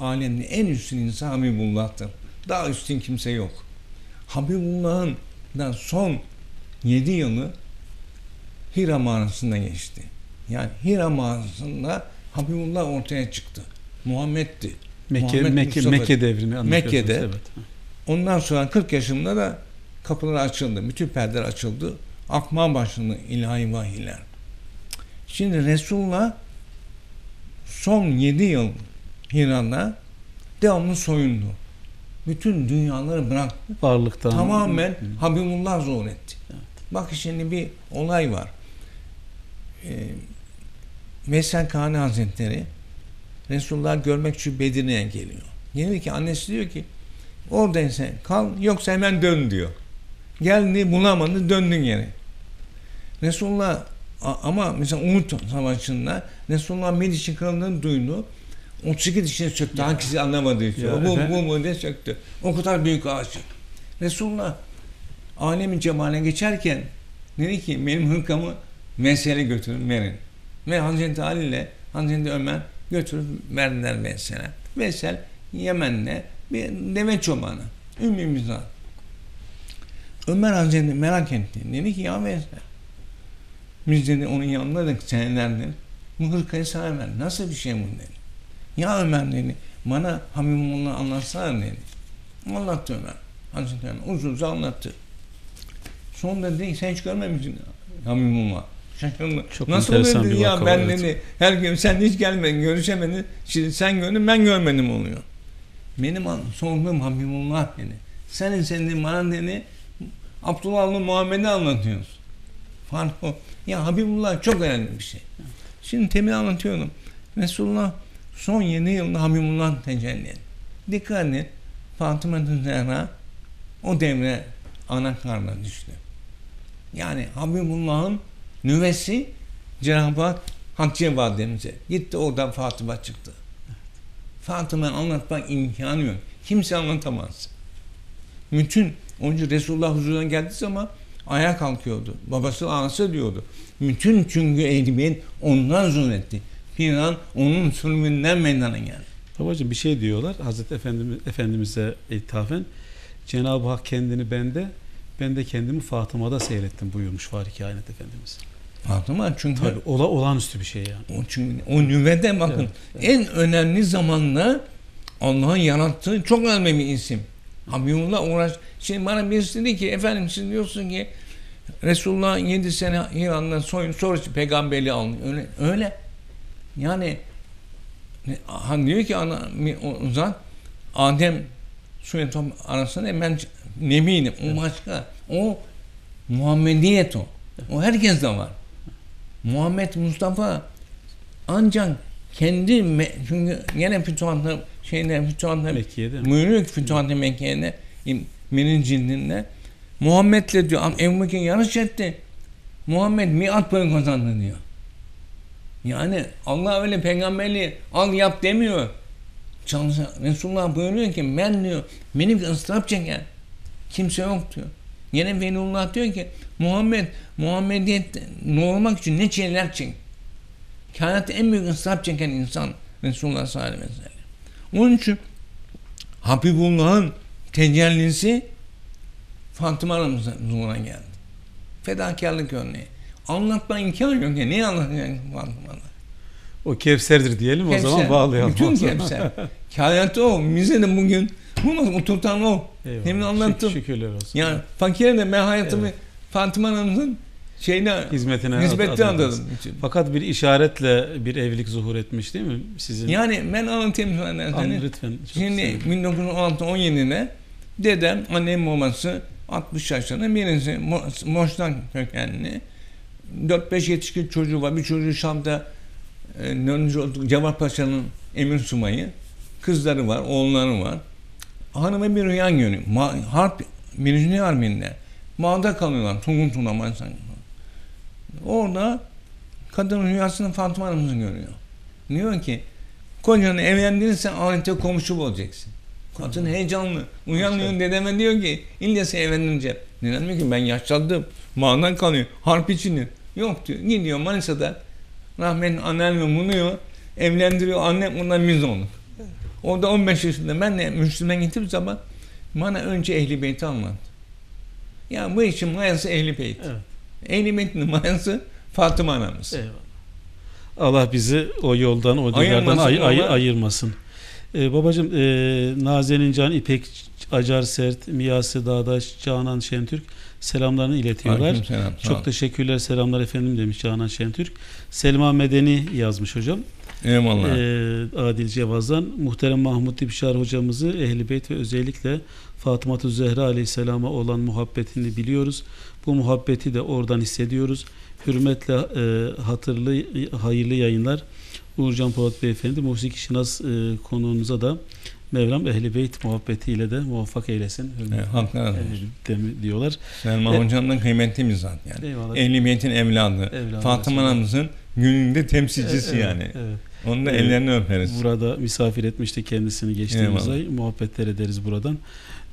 alemin en üstün insan Habibullah'tır. Daha üstün kimse yok. Habibullah'ın da son 7 yılı Hira mağarasında geçti. Yani Hira mağarasında Habibullah ortaya çıktı. Muhammed'di. Mekke devrimi anlatıyorsunuz. Mekke'de. Evet. Ondan sonra 40 yaşında da kapılar açıldı, bütün perdeler açıldı. akma başını ilahi vahiyler. Şimdi Resulullah son 7 yıl İran'da devamlı soyundu. Bütün dünyaları bıraktı. Varlıktan. Tamamen Habibullah zuhur etti. Evet. Bak şimdi bir olay var. Veysel Kani Hazretleri Resulullah görmek için Bedir'e geliyor. Geliyor ki annesi diyor ki oradaysa kal yoksa hemen dön diyor. Geldi bulamadı döndün yere. Resulullah ama mesela Uhud Savaşı'nda Resulullah Medici kralının duydu. 32 dişini söktü. Hangisi anlamadığı için. Bu diye söktü. O kadar büyük ağaç. Resulullah alemin cemaline geçerken dedi ki benim hırkamı Meysel'e götürün verin. Ve Hazreti Ali ile Hazreti Ömer götürüp verdiler Meysel'e. Meysel Yemen'le bir deve çobanı. Ümmümüzden. Ömer Hazretleri merak etti. Dedi ki ya Meysel biz dedi onun yanındaydık senelerdir. Bu hırkayı sana ver. Nasıl bir şey bu dedi. Ya Ömer dedi, bana Habibullah'ı anlatsana dedi. Anlattı Ömer. Hazreti Ömer uzunca anlattı. Sonunda dedi ki sen hiç görmemişsin Habibullah. Şaşırdım. Nasıl oluyor dedi ya ben dedi, evet. Her gün sen hiç gelmedin, görüşemedin. Şimdi sen gördün, ben görmedim oluyor. Benim sorduğum Habibullah dedi. Senin bana dedi, Abdullah'la Muhammed'i anlatıyorsun. Fark o. Ya Habibullah çok önemli bir şey. Şimdi temin anlatıyorum. Resulullah son 7 yılda Habibullah tecelli etti. Dikkat edin, Fatıma-i Zehra o devre ana karnına düştü. Yani Habibullah'ın nüvesi Cenab-ı Hak Hatice validemize gitti, oradan Fatıma çıktı. Evet. Fatıma'yı anlatmak imkanı yok. Kimse anlatamaz. Bütün, onun için Resulullah huzuruna geldiği zaman ayağa kalkıyordu. Babası anası diyordu. Bütün çünkü ehlibiyet ondan zuhur etti. Filan onun sürümünden meydana geldi. Babacığım bir şey diyorlar Hazreti Efendimiz'e ithafen. Cenab-ı Hak kendini bende, ben de kendimi Fatıma'da seyrettim buyurmuş Fahri Kainat Efendimiz. Fatıma çünkü tabii, olağanüstü bir şey yani. O çünkü o nüvede bakın evet. En önemli zamanda Allah'ın yarattığı çok önemli bir isim. Habibullah uğraş. Şimdi bana birisi dedi ki efendim siz diyorsun ki Resulullah 7 sene İran'dan soyun sonrası peygamberliği alınıyor. Öyle öyle. Yani diyor ki ana uzak Adem Suyet arasında ben nebiyim. O başka. O Muhammediyet o. O herkes de var. Muhammed Mustafa ancak kendi çünkü gene fütuhatlar şeyler fütuhatlar Mekke'de. Mülük fütuhatı Mekke'de Minin cildinde Muhammed'le diyor Ebu Bekir yarış etti. Muhammed miat boyu kazandı diyor. Yani Allah öyle peygamberliği al yap demiyor. Resulullah buyuruyor ki ben diyor benim ıstırap çeken kimse yok diyor. Yine Velullah diyor ki Muhammediyet olmak için ne şeyler çek. Kainatta en büyük ıstırap çeken insan Resulullah sallallahu aleyhi ve sellem. Onun için Habibullah'ın tecellisi Fatıma aramızda zuhura geldi. Fedakarlık örneği. Anlatma imkanı yok ya. Neyi anlatacaksın Fatıma'da? O Kevser'dir diyelim Kevser. O zaman bağlayalım. Bütün Kevser. Kainatı o. Bize de bugün bunu oturtan o. Demin anlattım. Şükürler olsun. Yani fakire de ben hayatımı evet. Fatıma Hanım'ın hizmetini anladım. Fakat bir işaretle bir evlilik zuhur etmiş değil mi? Sizin? Yani ben anlatayım lütfen. Şimdi 1916-17'de dedem, annem babası 60 yaşlarında birisi Moş'tan kökenli 4-5 yetişkin çocuğu var. Bir çocuğu Şam'da Cemal Paşa'nın emir sumayı. Kızları var, oğulları var. Hanıma bir rüya görüyor. Harp, Birinci Dünya Harbi'nde. Mağda kalıyorlar. Tungun Tunamay sanki. Orada kadın rüyasını Fatıma Hanım'ı görüyor. Diyor ki kocanı evlendirirsen ahirette komşu olacaksın. Kadın heyecanlı. Uyanıyor dedeme diyor ki illa sen evlenince. Neden diyor ki ben yaşlandım. Mağdan kalıyor. Harp içini. Yok diyor. Gidiyor Manisa'da. Rahmetli annem bunuyor. Evlendiriyor. Annem bundan biz olduk. Orada 15 yaşında ben de Müslüman gittiğim zaman bana önce Ehl-i Beyt'i anlattı. Ya bu işin mayası Ehl-i Beyt. Evet. Ehl-i Beyt'in mayası Fatıma anamız. Eyvallah. Allah bizi o yoldan, o dillerden ayırmasın. Babacığım, Nazenin Can, İpek Acar Sert, Miyase Dağdaş, Canan Şentürk selamlarını iletiyorlar. Selam, çok teşekkürler, selamlar efendim demiş Canan Şentürk. Selma Medeni yazmış hocam. Eyvallah. Adil Cevaz'dan muhterem Mahmud Dibşar hocamızı, Ehl-i Beyt ve özellikle Fatıma-tü Zehra aleyhisselama olan muhabbetini biliyoruz. Bu muhabbeti de oradan hissediyoruz. Hürmetle hatırlı, hayırlı yayınlar. Uğurcan Polat Beyefendi, musikşinas konuğumuza da Mevlam Ehl-i Beyt muhabbetiyle de muvaffak eylesin. Diyorlar. Selma hocamdan kıymetli bir zat yani. Eyvallah. Ehl-i Beyt'in evladı. Fatıma anamızın gününde temsilcisi yani. Evet. Onun da ellerini öperiz. Burada misafir etmişti kendisini geçtiğimiz ay. Muhabbetler ederiz buradan.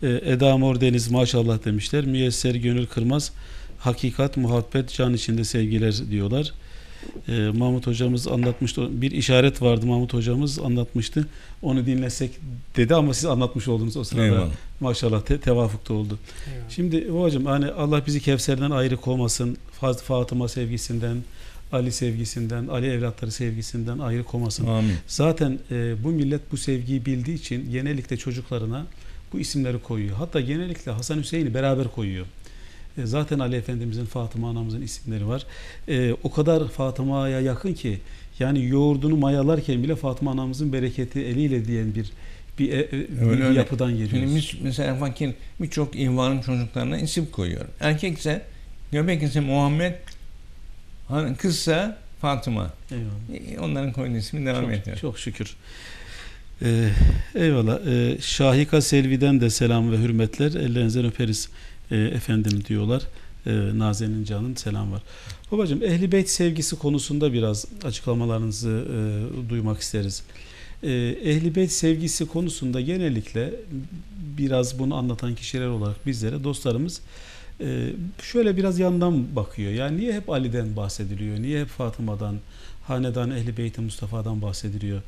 Eda Mor Deniz maşallah demişler. Müyesser Gönül Kırmaz, hakikat, muhabbet, can içinde sevgiler diyorlar. Mahmut hocamız anlatmıştı, bir işaret vardı, Mahmut hocamız anlatmıştı, onu dinlesek dedi ama siz anlatmış oldunuz o sırada. Eyvallah. Maşallah tevafuk da oldu. Eyvallah. Şimdi babacığım, hani Allah bizi Kevser'den ayrı koymasın, Fatıma sevgisinden, Ali sevgisinden, Ali evlatları sevgisinden ayrı koymasın. Amin. Zaten bu millet bu sevgiyi bildiği için genellikle çocuklarına bu isimleri koyuyor, hatta genellikle Hasan Hüseyin'i beraber koyuyor. Zaten Ali Efendimizin, Fatıma anamızın isimleri var. O kadar Fatıma'ya yakın ki, yani yoğurdunu mayalarken bile Fatıma anamızın bereketi eliyle diyen bir yapıdan geliyoruz. Şimdi mesela fakir birçok ihvanın çocuklarına isim koyuyor. Erkekse göbek isim Muhammed, kızsa Fatıma. Eyvallah. Onların koyduğu ismi devam ediyor. Çok şükür. Eyvallah. Şahika Selvi'den de selam ve hürmetler. Ellerinizden öperiz efendim diyorlar. Nazenin Can'ın selam var. Babacığım, Ehl-i Beyt sevgisi konusunda biraz açıklamalarınızı duymak isteriz. Ehl-i Beyt sevgisi konusunda genellikle biraz bunu anlatan kişiler olarak bizlere dostlarımız şöyle biraz yandan bakıyor. Yani niye hep Ali'den bahsediliyor? Niye hep Fatıma'dan, hanedan Ehl-i Beyt-i Mustafa'dan bahsediliyor?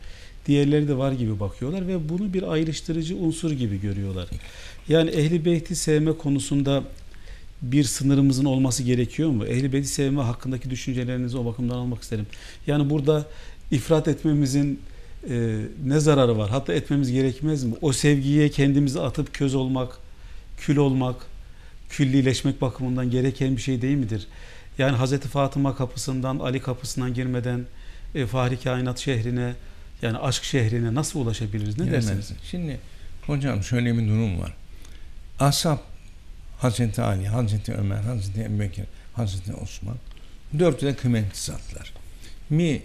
Diğerleri de var gibi bakıyorlar ve bunu bir ayrıştırıcı unsur gibi görüyorlar. Yani Ehl-i Beyt'i sevme konusunda bir sınırımızın olması gerekiyor mu? Ehl-i Beyt'i sevme hakkındaki düşüncelerinizi o bakımdan almak isterim. Yani burada ifrat etmemizin ne zararı var? Hatta etmemiz gerekmez mi? O sevgiye kendimizi atıp köz olmak, kül olmak, küllileşmek bakımından gereken bir şey değil midir? Yani Hz. Fatıma kapısından, Ali kapısından girmeden Fahri Kainat şehrine, yani aşk şehrine nasıl ulaşabiliriz? Ne dersiniz? Şimdi hocam şöyle bir durum var. Ashab Hazreti Ali, Hazreti Ömer, Hazreti Ebubekir, Hazreti Osman, dört de kıymetli zatlar. Bir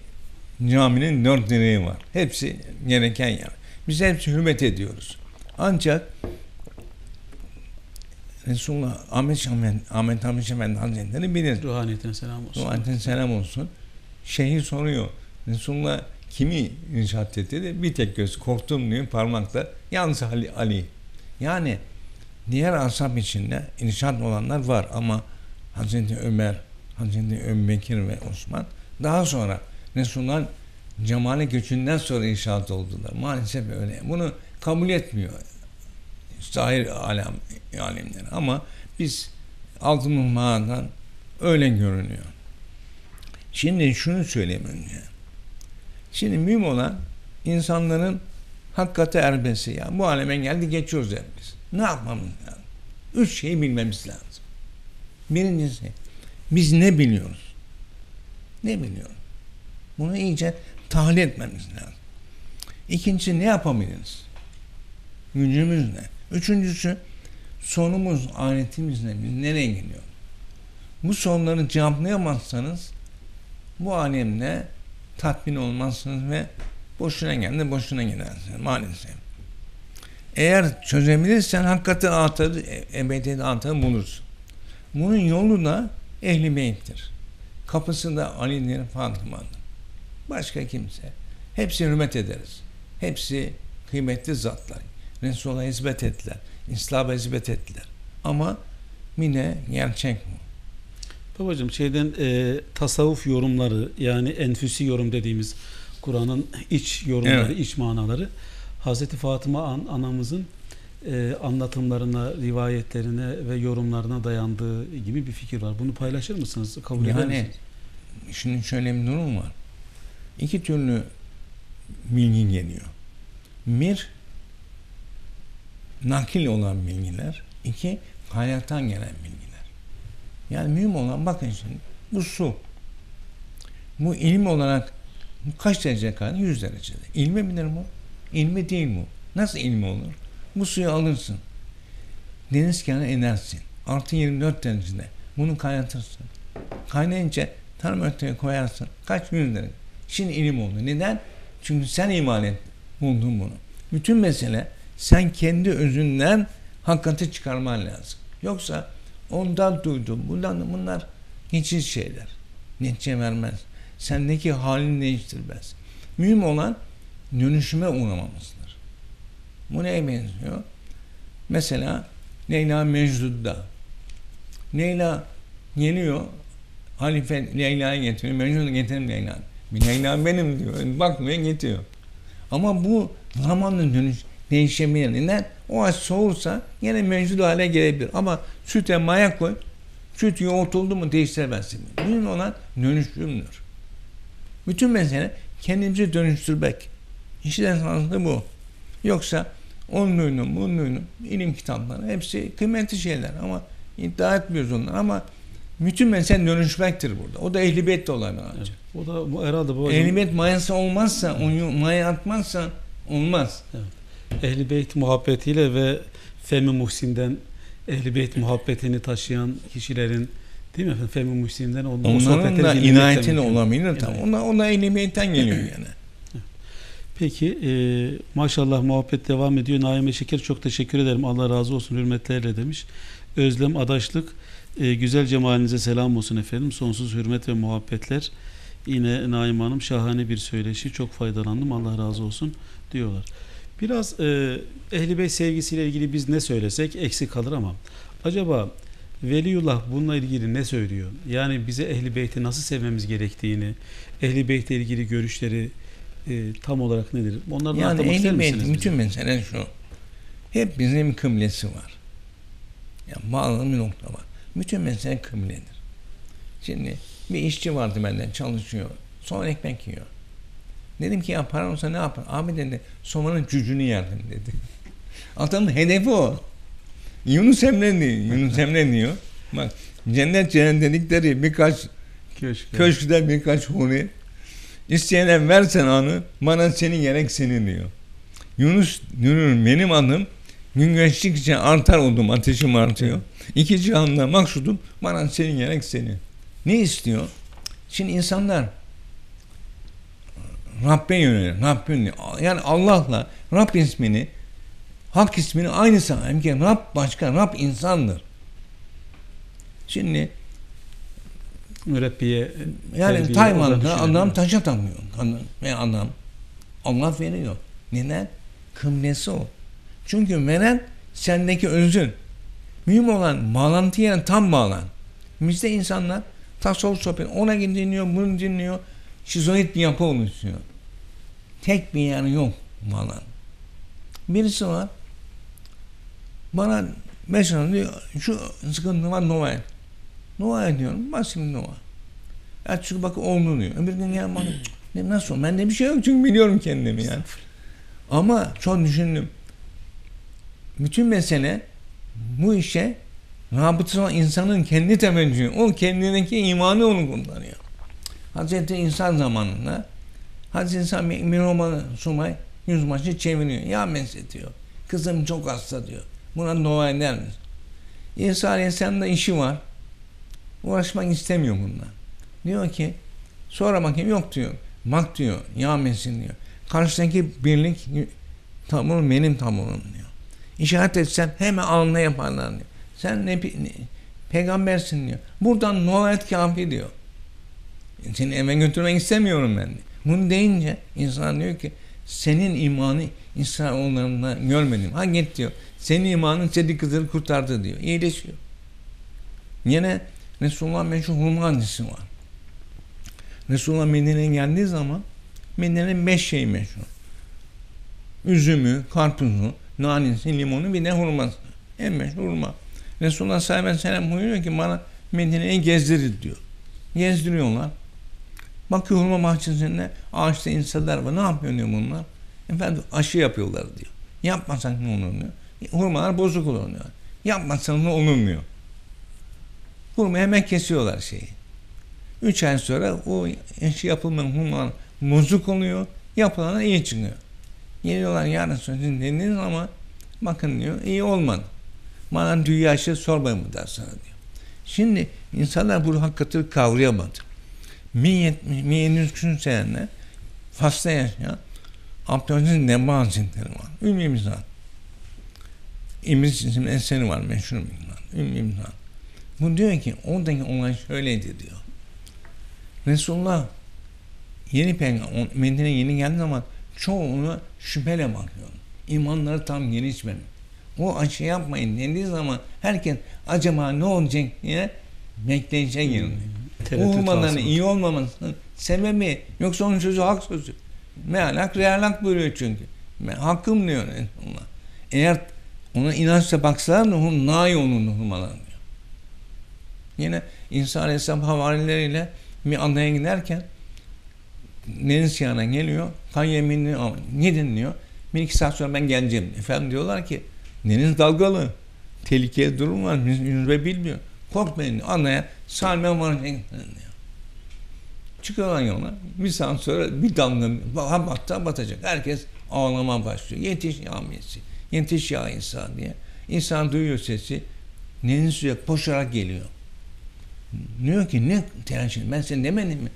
caminin dört direği var. Hepsi gereken yer. Biz hepsi hürmet ediyoruz. Ancak Resulullah Ahmet Hamid Efendi Hazretleri bilir. Ruhaniyetine selam olsun. Ruhaniyetine selam olsun. Şeyhi soruyor. Resulullah kimi inşaat etti de bir tek göz, korktum diyor parmakla. Yalnız Ali. Yani diğer ashab içinde inşaat olanlar var ama Hazreti Ömer, Hazreti Ebubekir ve Osman daha sonra Resulullah'ın cemale göçünden sonra inşaat oldular. Maalesef öyle. Bunu kabul etmiyor zahir alemler ama biz altımız mağaradan öyle görünüyor. Şimdi şunu söyleyeyim önce. Şimdi mühim olan insanların hakikati erbesi ya. Bu aleme geldi, geçiyoruz hep biz. Ne yapmamız lazım? Üç şeyi bilmemiz lazım. Birincisi, biz ne biliyoruz? Ne biliyoruz? Bunu iyice tahlil etmemiz lazım. İkincisi, ne yapabiliriz? Gücümüz ne? Üçüncüsü, sonumuz, ahiretimiz ne? Biz nereye gidiyoruz? Bu soruları cevaplayamazsanız bu alemde tatmin olmazsınız ve boşuna geldi, boşuna gidersiniz maalesef. Eğer çözebilirsen hakikaten ebediyet anahtarı bulursun. Bunun yolu da Ehl-i Beyt'tir. Kapısı da Ali'dir, Fatıma'dır. Başka kimse. Hepsi hürmet ederiz. Hepsi kıymetli zatlar. Resul'a hizmet ettiler. İslam'a hizmet ettiler. Ama yine gerçek bu. Babacığım, tasavvuf yorumları, yani enfüsi yorum dediğimiz Kur'an'ın iç yorumları, evet, iç manaları Hz. Fatıma anamızın anlatımlarına, rivayetlerine ve yorumlarına dayandığı gibi bir fikir var. Bunu paylaşır mısınız? Kabul eder misiniz? Şimdi şöyle bir durum var. İki türlü bilgi geliyor. nakil olan bilgiler, iki kaynaktan gelen bilgiler. Yani mühim olan, bakın şimdi, bu su, bu ilim olarak kaç derece kaynar? 100 derecede. İlme midir mi? İlme değil mi? Nasıl ilme olur? Bu suyu alırsın, deniz kenarına inersin, artı 24 derecede bunu kaynatırsın. Kaynayınca tam öteye koyarsın. Kaç yüz derece? Şimdi ilim oldu. Neden? Çünkü sen iman ettin, buldun bunu. Bütün mesele, sen kendi özünden hakikati çıkarman lazım. Yoksa ondan duydum, bundan, bunlar geçici şeyler. Netice vermez. Sendeki halini değiştirmez. Mühim olan dönüşüme uğramamızdır. Bu neye benziyor? Mesela Leyla Mecnun'da. Leyla geliyor, halife Leyla'yı getiriyor, Mecnun'u getirin Leyla'yı. Leyla benim diyor, bakmıyor, getiriyor. Ama bu zamanla değişebilir. Neden? O az soğursa yine mevcut hale gelebilir. Ama süte maya koy, süt yoğurtuldu mu değiştiremezsin. Mühim olan dönüşümdür. Bütün mesele kendimizi dönüştürmek. İşin esasında bu. Yoksa onun duydum, bunun duydum, ilim kitapları hepsi kıymetli şeyler ama iddia etmiyoruz onları, ama bütün mesele dönüşmektir burada. O da ehlibiyet de olabilir. Evet. O da bu herhalde bu. Ehlibiyet mayası olmazsa, onu maya atmazsa olmaz. Evet. Ehl-i Beyt muhabbetiyle ve Fehmi Muhsin'den Ehl-i Beyt muhabbetini taşıyan kişilerin, değil mi efendim, Fehmi Muhsin'den onların da inayetini olabilir tam. Ona Ehl-i Beyt'ten geliyor yani. Peki maşallah muhabbet devam ediyor. Naime Şeker, çok teşekkür ederim. Allah razı olsun, hürmetlerle demiş. Özlem Adaşlık, güzel cemalinize selam olsun efendim. Sonsuz hürmet ve muhabbetler. Yine Naime Hanım, şahane bir söyleşi. Çok faydalandım. Allah razı olsun diyorlar. Biraz Ehl-i Beyt sevgisiyle ilgili biz ne söylesek eksik kalır ama acaba Veliyullah bununla ilgili ne söylüyor? Yani bize Ehl-i Beyt'i nasıl sevmemiz gerektiğini, Ehl-i Beyt'le ilgili görüşleri tam olarak nedir? Onlardan yani Ehl-i Beyt'in bütün mesele şu. Hep bizim kıblesi var. Yani bağlı bir nokta var. Bütün mesele kıbledir. Şimdi bir işçi vardı benden, çalışıyor. Sonra ekmek yiyor. Dedim ki ya paran olsa ne yapar? Abi dedi, somanın cücünü yerdim dedi. Adamın hedefi o. Yunus Emre diyor. Yunus Emre diyor. Bak, cennet cehennemlikleri birkaç köşkte birkaç huri. İsteyene versen anı, bana seni gerek seni diyor. Yunus dünür benim adım. Gün geçtikçe artar oldum, ateşim artıyor. İki cihanda maksudum, bana seni gerek seni. Ne istiyor? Şimdi insanlar Rabbe yönelir, Rabbin, yani Allah'la Rab ismini, Hak ismini aynı sahip ki Rab başka, Rab insandır. Şimdi mürebbiye, yani Tayvan'da adam taş atamıyor, adam Allah veriyor. Neden? Kıblesi o. Çünkü veren sendeki özün. Mühim olan bağlantı, yani tam bağlan. Bizde insanlar tasavvuf sohbeti, ona dinliyor, bunu dinliyor. Şizoid bir yapı oluşuyor. Tek bir yer yok falan. Birisi var, bana 5 tane diyor, şu sıkıntı var, Nova et. Nova ediyorum, bak şimdi Nova. Ertesi bak oldu diyor. Öbür gün gel bana, nasıl olur? Bende bir şey yok çünkü biliyorum kendimi yani. Ama çok düşündüm. Bütün mesele bu işe rabıtası olan insanın kendi temelci. O kendindeki imanı onu kullanıyor. Hz. İnsan zamanında Hz. İnsan bir romanı Sumay yüz maçı çeviriyor. Ya mesle diyor. Kızım çok hasta diyor. Buna dua eder misin? İsa Aleyhisselam'ın da işi var. Uğraşmak istemiyor bundan. Diyor ki sonra bakayım, yok diyor. Bak diyor. Ya mesin diyor. Karşıdaki birlik tamur benim tamurum diyor. İşaret etsem hemen anla yaparlar diyor. Sen ne peygambersin diyor. Buradan dua et kafi diyor. Seni eve götürmek istemiyorum ben. Bunu deyince insan diyor ki senin imanı İsrailoğullarına görmedim. Ha git diyor. Senin imanın seni kızını kurtardı diyor. İyileşiyor. Yine Resulullah meşhur hurma hadisi var. Resulullah Medine'ye geldiği zaman Medine'nin 5 şeyi meşhur. Üzümü, karpuzu, nanesi, limonu, bir de hurması. En meşhur hurma. Resulullah sallallahu aleyhi ve sellem buyuruyor ki bana Medine'yi gezdirir diyor. Gezdiriyorlar. Bakıyor hurma bahçesinde ağaçta insanlar var. Ne yapıyor diyor bunlar? Efendim aşı yapıyorlar diyor. Yapmasak ne olur diyor. Hurmalar bozuk olur diyor. Yapmasak ne olmuyor. Hurma hemen kesiyorlar şeyi. 3 ay sonra o aşı yapılmayan hurmalar bozuk oluyor. Yapılanlar iyi çıkıyor. Geliyorlar yarın sonra dediniz ama bakın diyor iyi olmadı. Bana dünya aşı sormayın mı daha sonra diyor. Şimdi insanlar bu hakikati kavrayamadı. 1700 senede Fas'ta yaşayan Abdülaziz Nebahat Hazretleri var. Ümmü İmzan. İmriz isimli eseri var meşhur İmzan. Ümmü İmzan. Bu diyor ki oradaki olay şöyleydi diyor. Resulullah yeni peygamber Medine'ye yeni geldi ama çoğuna şüpheyle bakıyor. İmanları tam gelişmemiş. O aşı yapmayın dediği zaman herkes acaba ne olacak diye bekleyişe girdi. Hurmaların iyi olmamasının sebebi yoksa onun sözü hak sözü. Mealak, realak buyuruyor çünkü. Hakkım diyor ona. Eğer ona inançla baksalar da nayi onun hurmaları diyor. Yine İsa Aleyhisselam havarileriyle bir adaya giderken deniz kıyana geliyor. Kayyemin'i gidin diyor. Bir iki saat sonra ben geleceğim. Efendim diyorlar ki deniz dalgalı. Tehlikeli durum var. Yüzme bilmiyor. Korkmayın diyor. Adaya Salmen var diyor. Çıkıyorlar yola. Bir saat sonra bir damla hatta batacak. Herkes ağlama başlıyor. Yetiş ya Mesih. Yetiş ya İsa diye. İnsan duyuyor sesi. Deniz suya koşarak geliyor. Diyor ki ne telaşın? Ben size demedim mi?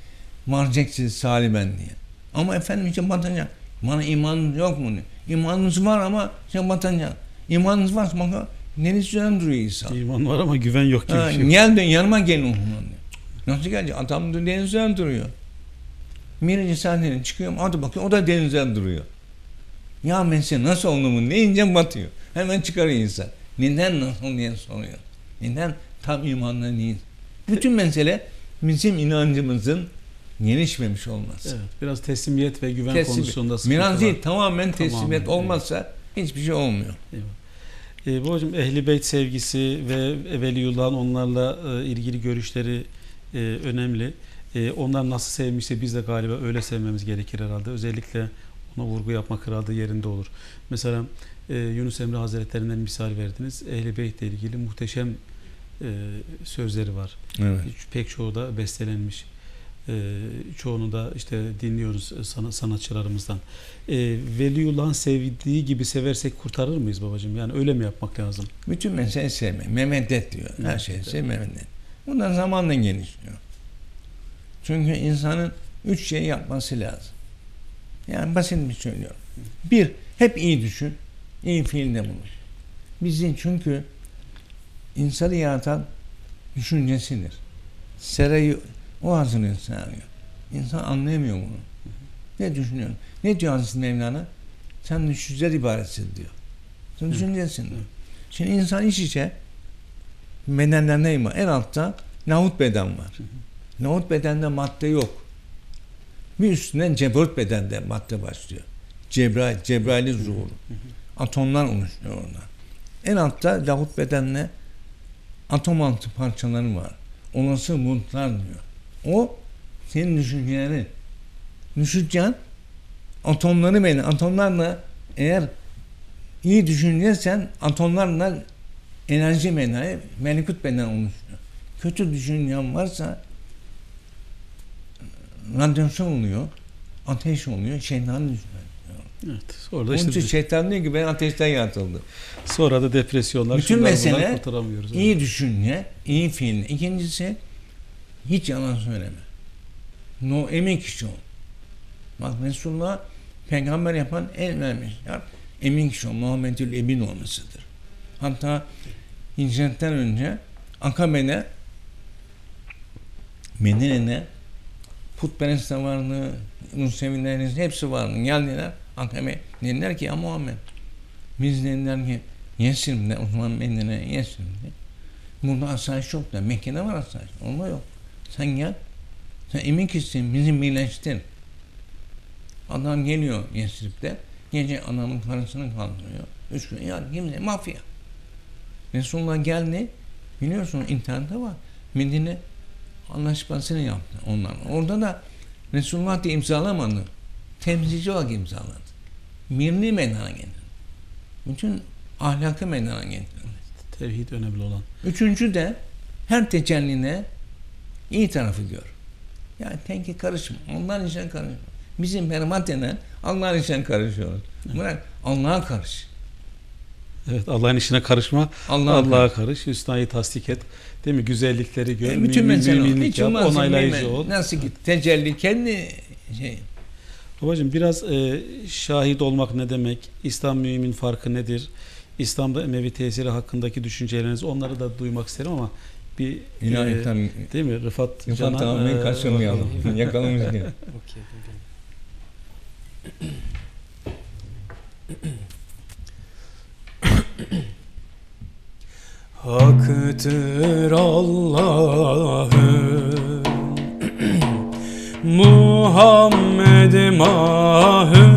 Varacaksınız saliben diye. Ama efendim işte batacak. Bana imanınız yok mu diyor. İmanınız var ama işte batacak. İmanınız varsa bakın deniz suyundan duruyor İsa. İman var ama güven yok gibi bir şey. Gel dön yanıma gelin onunla diyor. Nasıl gelecek? Adam da deniz suyundan duruyor. Miraç sahneden çıkıyorum. Hadi bakın o da deniz suyundan duruyor. Ya mesela nasıl oldu mu deyince batıyor. Hemen çıkarıyor İsa. Neden nasıl diye soruyor. Neden tam imanlı değil. Bütün mesele bizim inancımızın gelişmemiş olması. Evet, biraz teslimiyet ve güven konusunda sıkıntı var. Mirazi tamamen teslimiyet olmazsa hiçbir şey olmuyor. Evet. Bu hocam Ehl-i Beyt sevgisi ve Veliyullah'ın onlarla ilgili görüşleri önemli. Onlar nasıl sevmişse biz de galiba öyle sevmemiz gerekir herhalde. Özellikle ona vurgu yapmak herhalde yerinde olur. Mesela Yunus Emre Hazretlerinden misal verdiniz. Ehl-i Beyt'le ilgili muhteşem sözleri var. Evet. Pek çoğu da bestelenmiş. Çoğunu da işte dinliyoruz sanatçılarımızdan. Veliyullah'ın sevdiği gibi seversek kurtarır mıyız babacığım? Yani öyle mi yapmak lazım? Bütün mesele sevme. Mehmet et diyor. Her evet, şey sevme. Mehmet et. Bundan zamanla genişliyor. Çünkü insanın 3 şey yapması lazım. Yani basit bir söylüyorum. 1. Hep iyi düşün. İyi fiilde bulun. Bizim çünkü insanı yaratan düşüncesidir. Serayı o hazırlıyor, sarıyor. İnsan anlayamıyor bunu. Ne düşünüyorsun? Ne diyor Hazreti Mevlana? Sen düşünceler ibaretsin diyor. Sen düşüncesin diyor. Şimdi insan iç içe bedenden neyim var? En altta nahut beden var. Nahut bedende madde yok. Bir üstünden cebrut bedende madde başlıyor. Cebrail'i zuhur. Atomlar oluşuyor orada. En altta nahut bedenle atom altı parçaları var. Olası bulutlar diyor. O senin düşüncelerin. Düşüncen atomları benim. Atomlarla eğer iyi düşüncesen atomlarla enerji benayı, melekut beden oluşuyor. Kötü düşüncen varsa radyasyon oluyor, ateş oluyor, şeytan düşünüyor. Evet, orada onun için şeytan diyor ki ben ateşten yaratıldım. Sonra da depresyonlar. Bütün mesele iyi yani. Düşünce, iyi fiil. İkincisi hiç yalan söyleme. No, emin kişi ol. Bak Resulullah peygamber yapan en önemli şart emin kişi ol. Muhammedül emin olmasıdır. Hatta hicretten önce Akabe'de Medine'de putperest de vardı, Musevilerin hepsi vardı. Geldiler Akabe dediler ki ya Muhammed biz dediler ki Yesrim'de o zaman Medine Yesrim'de burada asayiş yok da Mekke'de var asayiş. Onda yok. Sen gel. Sen emin kişisin. Bizi birleştir. Adam geliyor Yesrib'de. Gece adamın karısını kaldırıyor. 3 gün. Yani kimse mafya. Resulullah geldi. Biliyorsun internette var. Medine anlaşmasını yaptı onlarla. Orada da Resulullah da imzalamadı. Temsilci olarak imzaladı. mirni meydana getirir. Bütün ahlakı meydana getirir. Tevhid önemli olan. Üçüncü de her tecelline iyi tarafı gör. Yani tenki karışma. Onların için karışma. Bizim merhamet denen Allah'ın için karışıyoruz. Bırak Allah'a karış. Evet, Allah'ın işine karışma. Allah'a karış. Hüsnayı tasdik et. Değil mi? Güzellikleri gör. Bütün müminlik yap. Onaylayıcı ol. Nasıl ki tecelli kendi şey. Babacığım biraz şahit olmak ne demek? İslam mümin farkı nedir? İslam'da Emevi tesiri hakkındaki düşünceleriniz, onları da duymak isterim ama bir değil mi? Rıfat Canan tamamen kaçırmayalım. Yakalamayız diye. Haktır Allah'ın Muhammed mahın.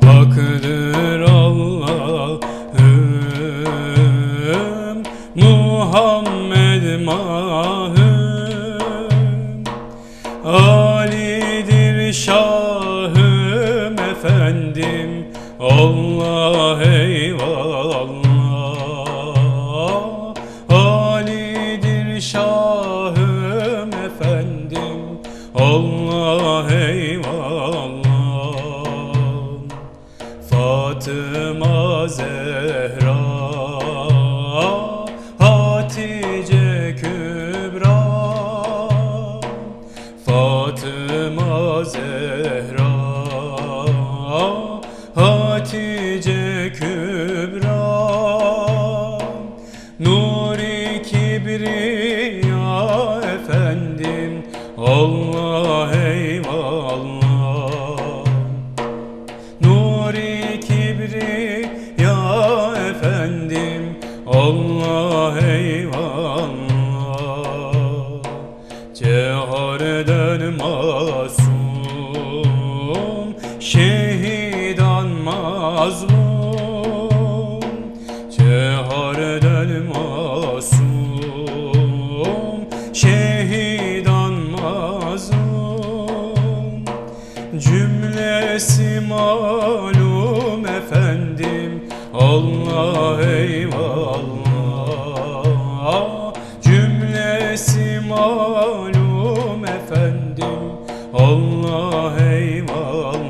Haktır Allah'ın Muhammed mahın. Ali'dir şahım efendim Allah eyvallah. Allah eyvallah. Fatıma Zehra, Hatice Kübra. Fatıma Zehra, Hatice Kübra. Nuri Kibriya efendim Allah eyvallah. Nuri Kibriya efendim Allah eyvallah. Cehareden masum, şehidan mazlum. Cehareden masum, cümlesi malum efendim Allah eyvallah. Cümlesi malum efendim Allah eyvallah.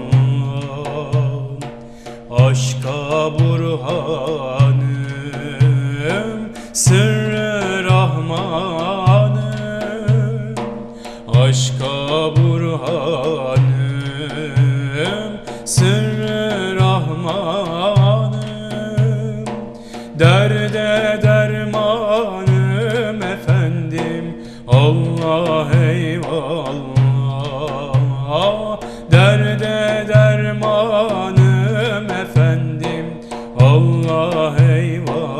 Aşka burhanım, sırrı rahmanım. Aşka burhanım, sırrı rahmanım. Derde dermanım efendim Allah eyvallah. Derde dermanım efendim Allah eyvallah.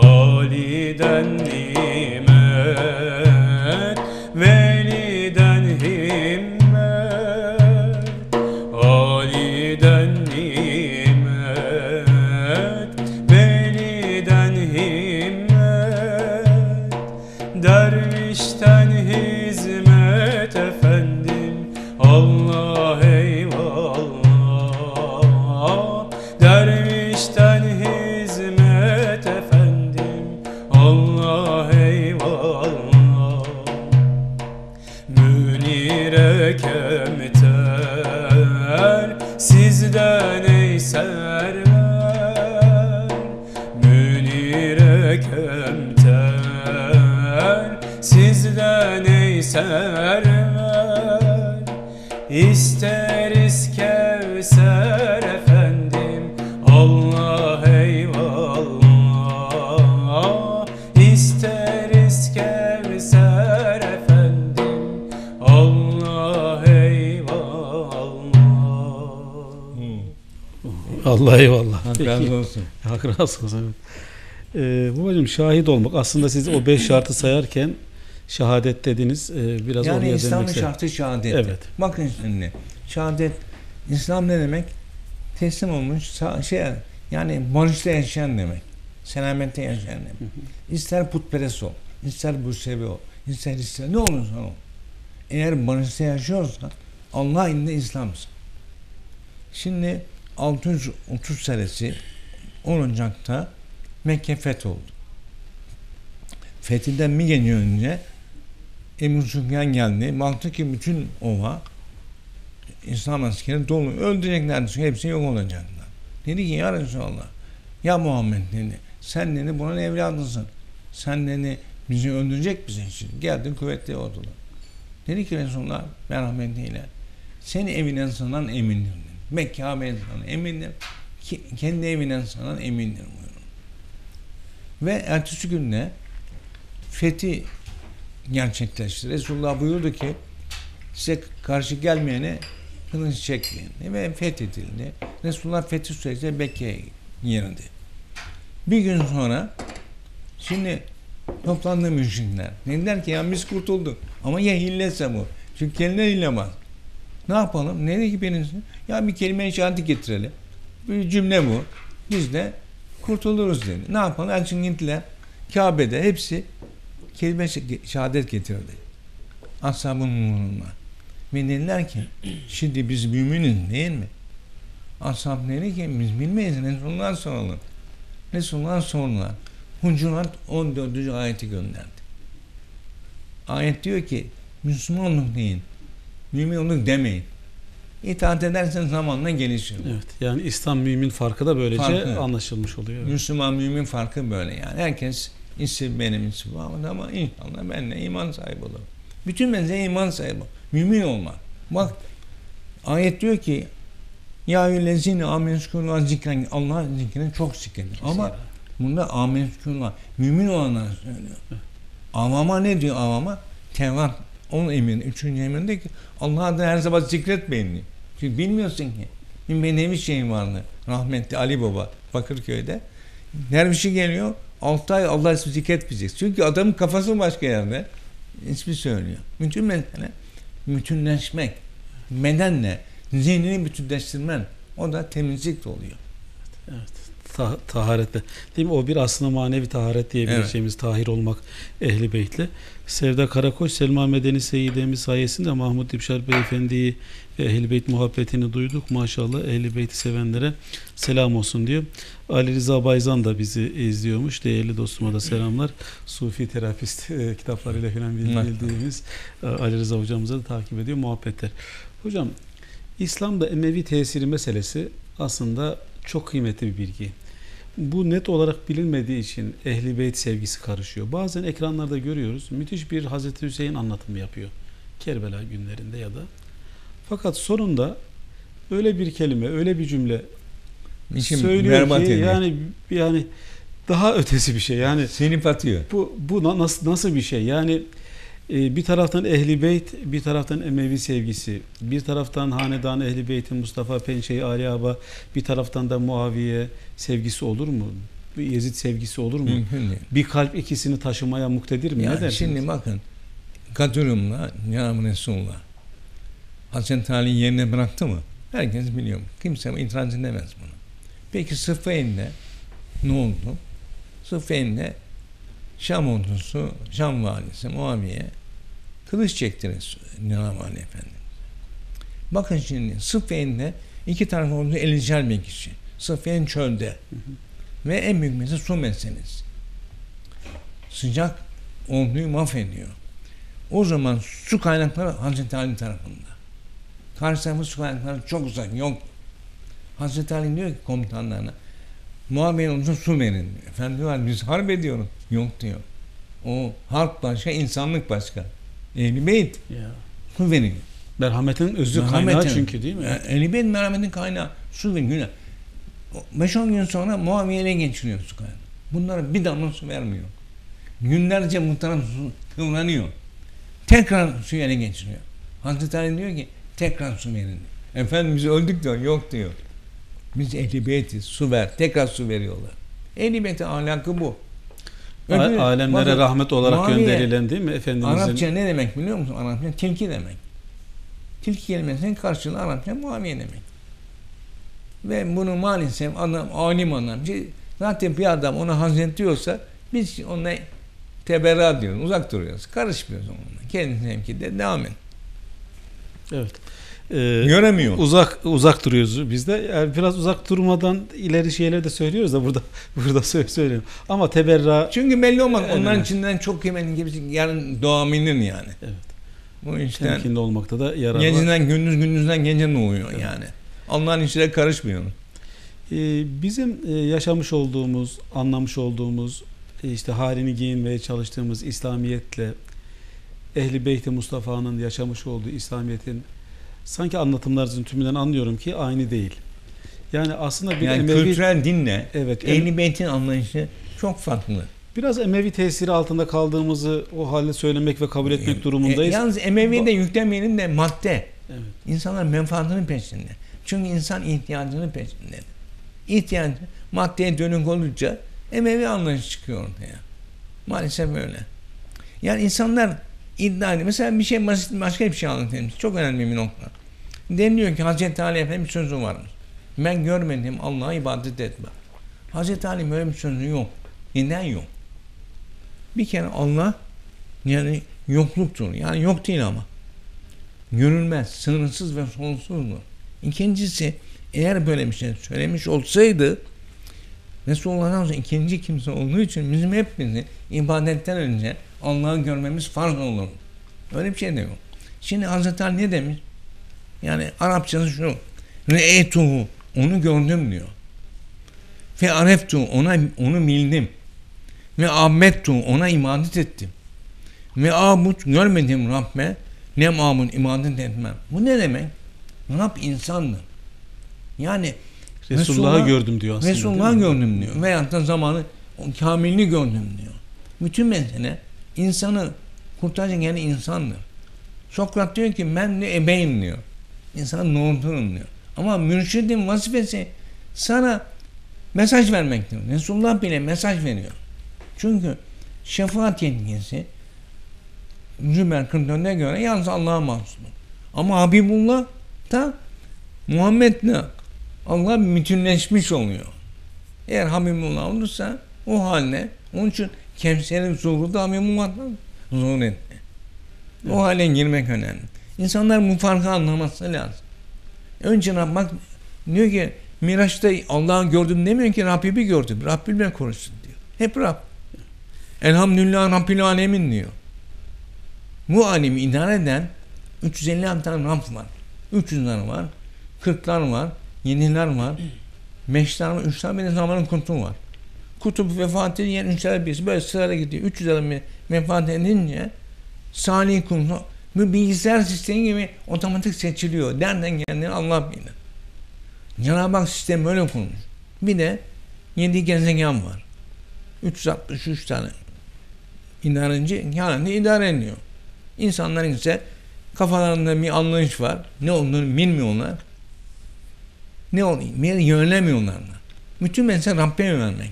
Ali'den nimet, Veli'den himmet. Dervişten hizmet efendim Allah eyvallah. Dervişten hizmet efendim Allah eyvallah. Münire Kemter, sizden ey server. Münire Kemter, sizden ey server. İsteriz Kevser efendim Allah eyvallah. İsteriz Kevser efendim Allah eyvallah. Allah eyvallah. Hak razı olsun. Hak razı olsun. Babacığım şahit olmak, aslında siz o 5 şartı sayarken şehadet dediniz. Biraz yani İslam'ın şartı şehadet. Evet. Bakın şimdi şehadet, İslam ne demek? Teslim olmuş, şey, yani barışta yaşayan demek. Selamette yaşayan demek. Hı hı. İster putperest ol, ister bursevi ol, ister ne olursa ol. Eğer barışta yaşıyorsan Allah indinde İslam'ız. Şimdi 630 senesi 10 Ocak'ta Mekke fetholdu. Fethinden bir gün önce Ebu Süfyan geldi. Baktı ki bütün ova İslam askeri dolu. Öldüreceklerdi. Hepsi yok olacaklar. Dedi ki ya Resulallah, ya Muhammed dedi, sen dedi bunun evladısın. Sen dedi bizi öldürecek misin şimdi? Geldin kuvvetli ordular. Dedi ki Resulullah merhametiyle seni evinden sanan emindir. Mekke ağabeyi sanan emindir. Kendi evinden sanan emindir buyurun. Ve ertesi günde fethi gerçekleşti. Resulullah buyurdu ki size karşı gelmeyene kılıç çekmeyin. Ve fethedildi. Resulullah fethi sürecinde Mekke'ye girdi. Bir gün sonra şimdi toplandı müşrikler. Dediler ki ya biz kurtulduk. Ama ya hillese bu. Çünkü kelime hillemez. Ne yapalım? Dedi ki birisi ya bir kelime-i şehadet getirelim. Bir cümle bu. Biz de kurtuluruz dedi. Ne yapalım? Elçin gittiler. Kabe'de hepsi kelime-i şehadet getirdi. Ashab-ı Nuh'unla. Ve dediler ki şimdi biz müminiz değil mi? Ashab dedi ki biz bilmeyiz. Resulullah'a soralım. Resulullah'a sordular. Hucurat 14. ayeti gönderdi. Ayet diyor ki Müslümanlık deyin, müminlik demeyin. İtaat edersen zamanla gelişir. Evet, yani İslam mümin farkı da böylece farkı anlaşılmış oluyor. Müslüman mümin farkı böyle yani. Herkes isim benim isim ama inşallah ben de iman sahibi olurum. Bütün benze iman sahibi, mümin olmak. Bak ayet diyor ki ya yüllezine amenşkullah zikren, Allah zikrine çok zikredin. Ama bunda amenşkullah, mümin olanlar söylüyor. Avama ne diyor avama? Tevrat 10 emin, 3. eminde ki Allah adına her zaman zikretmeyin diyor. Çünkü bilmiyorsun ki. Benim bir şeyim vardı. Rahmetli Ali Baba Bakırköy'de. Dervişi geliyor. 6 ay Allah ismi zikretmeyecek. Çünkü adamın kafası başka yerde. İsmi söylüyor. Bütün mesele bütünleşmek. Bedenle zihnini bütünleştirmen. O da temizlik oluyor. Evet. Taharetle. Değil mi? O bir aslında manevi taharet diyebileceğimiz, evet, tahir olmak Ehl-i Beyt'le. Sevda Karakoç, Selma Medeni Seyyidemiz sayesinde Mahmud Dibşar Beyefendi'yi ve Ehl-i Beyt muhabbetini duyduk. Maşallah Ehl-i Beyt'i sevenlere selam olsun diyor. Ali Rıza Bayzan da bizi izliyormuş. Değerli dostuma da selamlar. Sufi terapist kitaplarıyla falan bildiğimiz Ali Rıza hocamıza da takip ediyor muhabbetler. Hocam, İslam'da Emevi tesiri meselesi aslında çok kıymetli bir bilgi. Bu net olarak bilinmediği için Ehl-i Beyt sevgisi karışıyor. Bazen ekranlarda görüyoruz. Müthiş bir Hazreti Hüseyin anlatımı yapıyor. Kerbela günlerinde ya da. Fakat sonunda öyle bir kelime, öyle bir cümle söylüyor ki yani daha ötesi bir şey. Yani sinip atıyor. Bu nasıl bir şey? Yani bir taraftan Ehl-i Beyt, bir taraftan Emevi sevgisi, bir taraftan hanedan Ehl-i Beyt'in Mustafa Pençe-i Ali Aba, bir taraftan da Muaviye sevgisi olur mu? Yezid sevgisi olur mu? Bir kalp ikisini taşımaya muktedir mi? Yani şimdi bakın, Kadırım'la Cenab-ı Resulullah Hazreti Ali'yi yerine bıraktı mı? Herkes biliyor. Kimse itiraz edemez bunu. Peki Sıffeyn'de ne oldu? Sıffeyn'de Şam ordusu, Şam valisi Muaviye kılıç çekti Cenab-ı Ali Efendimiz. Bakın şimdi Sıffeyn'de iki taraf ordusu 50'şer bir kişi. Sıffeyn çölde. Ve en büyük mesele su meselesi. Sıcak orduyu mahvediyor. O zaman su kaynakları Hazreti Ali tarafında. Karşı tarafı su kaynakları çok uzak, yok. Hazreti Ali diyor ki komutanlarına Muaviye'nin ordusu su verin diyor. Efendim diyorlar biz harp ediyoruz. Yok diyor. O harp başka, insanlık başka. Ehl-i Beyt su veriyor. Merhametin özü kaynağı çünkü değil mi? Ehl-i Beyt merhametin kaynağı. Su veriyor. Günah. 5-10 gün sonra Muaviye'yle geçiriyor su kaynağı. Bunlara bir damla su vermiyor. Günlerce muhtarım su kıvranıyor. Tekrar suyu ele geçiriyor. Hazreti Ali diyor ki tekrar su verin diyor. Efendim biz öldük diyor. Yok diyor. Biz Ehl-i Beyt'iz. Su ver. Tekrar su veriyorlar. Ehl-i Beyt'in ahlakı bu. Alemlere bakın, rahmet olarak Muaviye, gönderilen değil mi Efendimizin? Arapça ne demek biliyor musun? Arapça tilki demek. Tilki kelimesinin karşılığı Arapça Muaviye demek. Ve bunu maalesef adam, alim anlam. Zaten bir adam ona hazret diyorsa biz ona teberra diyoruz. Uzak duruyoruz. Karışmıyoruz onunla. Kendisine de devam et. Evet. göremiyor. Uzak duruyoruz biz de. Yani biraz uzak durmadan ileri şeyler de söylüyoruz da burada söylüyorum. Ama teberra. Çünkü belli olmak onların içinden çok kıymetli gibi yarın doğaminin yani. Evet. Bu işten temkinli olmakta da yarar var. Geceden gündüzden gece doğuyor yani. Onların içine karışmıyorum. Bizim yaşamış olduğumuz, anlamış olduğumuz, işte halini giyinmeye çalıştığımız İslamiyetle Ehl-i Beyt-i Mustafa'nın yaşamış olduğu İslamiyet'in sanki anlatımlarınızın tümünden anlıyorum ki aynı değil. Yani aslında bir yani Emevi, kültürel dinle evet, Ehl-i Beyt'in anlayışı çok farklı. Biraz Emevi tesiri altında kaldığımızı o halde söylemek ve kabul etmek durumundayız. Yalnız Emevi'ye de yüklemeyelim de madde. Evet. İnsanlar menfaatının peşinde. Çünkü insan ihtiyacının peşinde. İhtiyacı maddeye dönük olunca Emevi anlayışı çıkıyor ortaya. Maalesef öyle. Yani insanlar iddia ediyor. Mesela bir şey basit, başka bir şey anlatayım. Çok önemli bir nokta. Deniliyor ki Hazreti Ali Efendimiz'in bir sözü varmış. Ben görmedim Allah'a ibadet etme. Hazreti Ali böyle bir sözü yok. Neden yok? Bir kere Allah yani yokluktur. Yani yok değil ama. Görülmez, sınırsız ve sonsuzdur. İkincisi eğer böyle bir şey söylemiş olsaydı Resulullah'dan sonra ikinci kimse olduğu için bizim hepimizin ibadetten önce Allah'ı görmemiz farz olur. Öyle bir şey de yok. Şimdi Hazreti Ali ne demiş? Yani Arapçası şu. Re'etuhu. Onu gördüm diyor. Fe areftuhu. Onu bildim. Ve abmettuhu. Ona ibadet ettim. Ve abut. Görmedim Rabbe. Ne mabut. İbadet etmem. Bu ne demek? Rab insandır. Yani Resulullah'ı gördüm diyor aslında. Resulullah'ı gördüm diyor. Veyahut da zamanı kamilini gördüm diyor. Bütün mesele insanı kurtaracak yani insandır. Sokrat diyor ki ben de ebeyim diyor. İnsanın doğurturum diyor. Ama mürşidin vazifesi sana mesaj vermektir. Resulullah bile mesaj veriyor. Çünkü şefaat yetkisi Zümer 44'e göre yalnız Allah'a mahsustur. Ama Habibullah da Muhammed'le Allah bütünleşmiş oluyor. Eğer Habibullah olursa o haline, onun için Kevser'in zuhuru da Habibullah'tan zuhur etti. Evet. O hale girmek önemli. İnsanlar bu farkı anlaması lazım. Önce Rabbak diyor ki Miraç'ta Allah'ı gördüm demiyor ki Rabbimi gördüm. Rabbimle konuşsun diyor. Hep Rab. Elhamdülillah Rabbil Alemin diyor. Bu alemi idare eden 350 tane Rab var. 300'ler var. 40'lar var. 7'ler var. 5'ler var. 3'ler bir de zamanın kutu var. Kutup vefat ediyen 3'ler birisi. Böyle sırada gidiyor. 300'ler vefat edince salih kutu bu bilgisayar sistemi gibi otomatik seçiliyor. Nereden geldiğini Allah bilir. Cenab-ı Hak sistemi öyle kurmuş. Bir de 7 gezegen var. 363 tane idareci halinde idare ediyor. İnsanların ise kafalarında bir anlayış var. Ne olduğunu bilmiyorlar. Ne olduğunu yönelemiyorlar. Bütün mesele Rabbe yönelmek.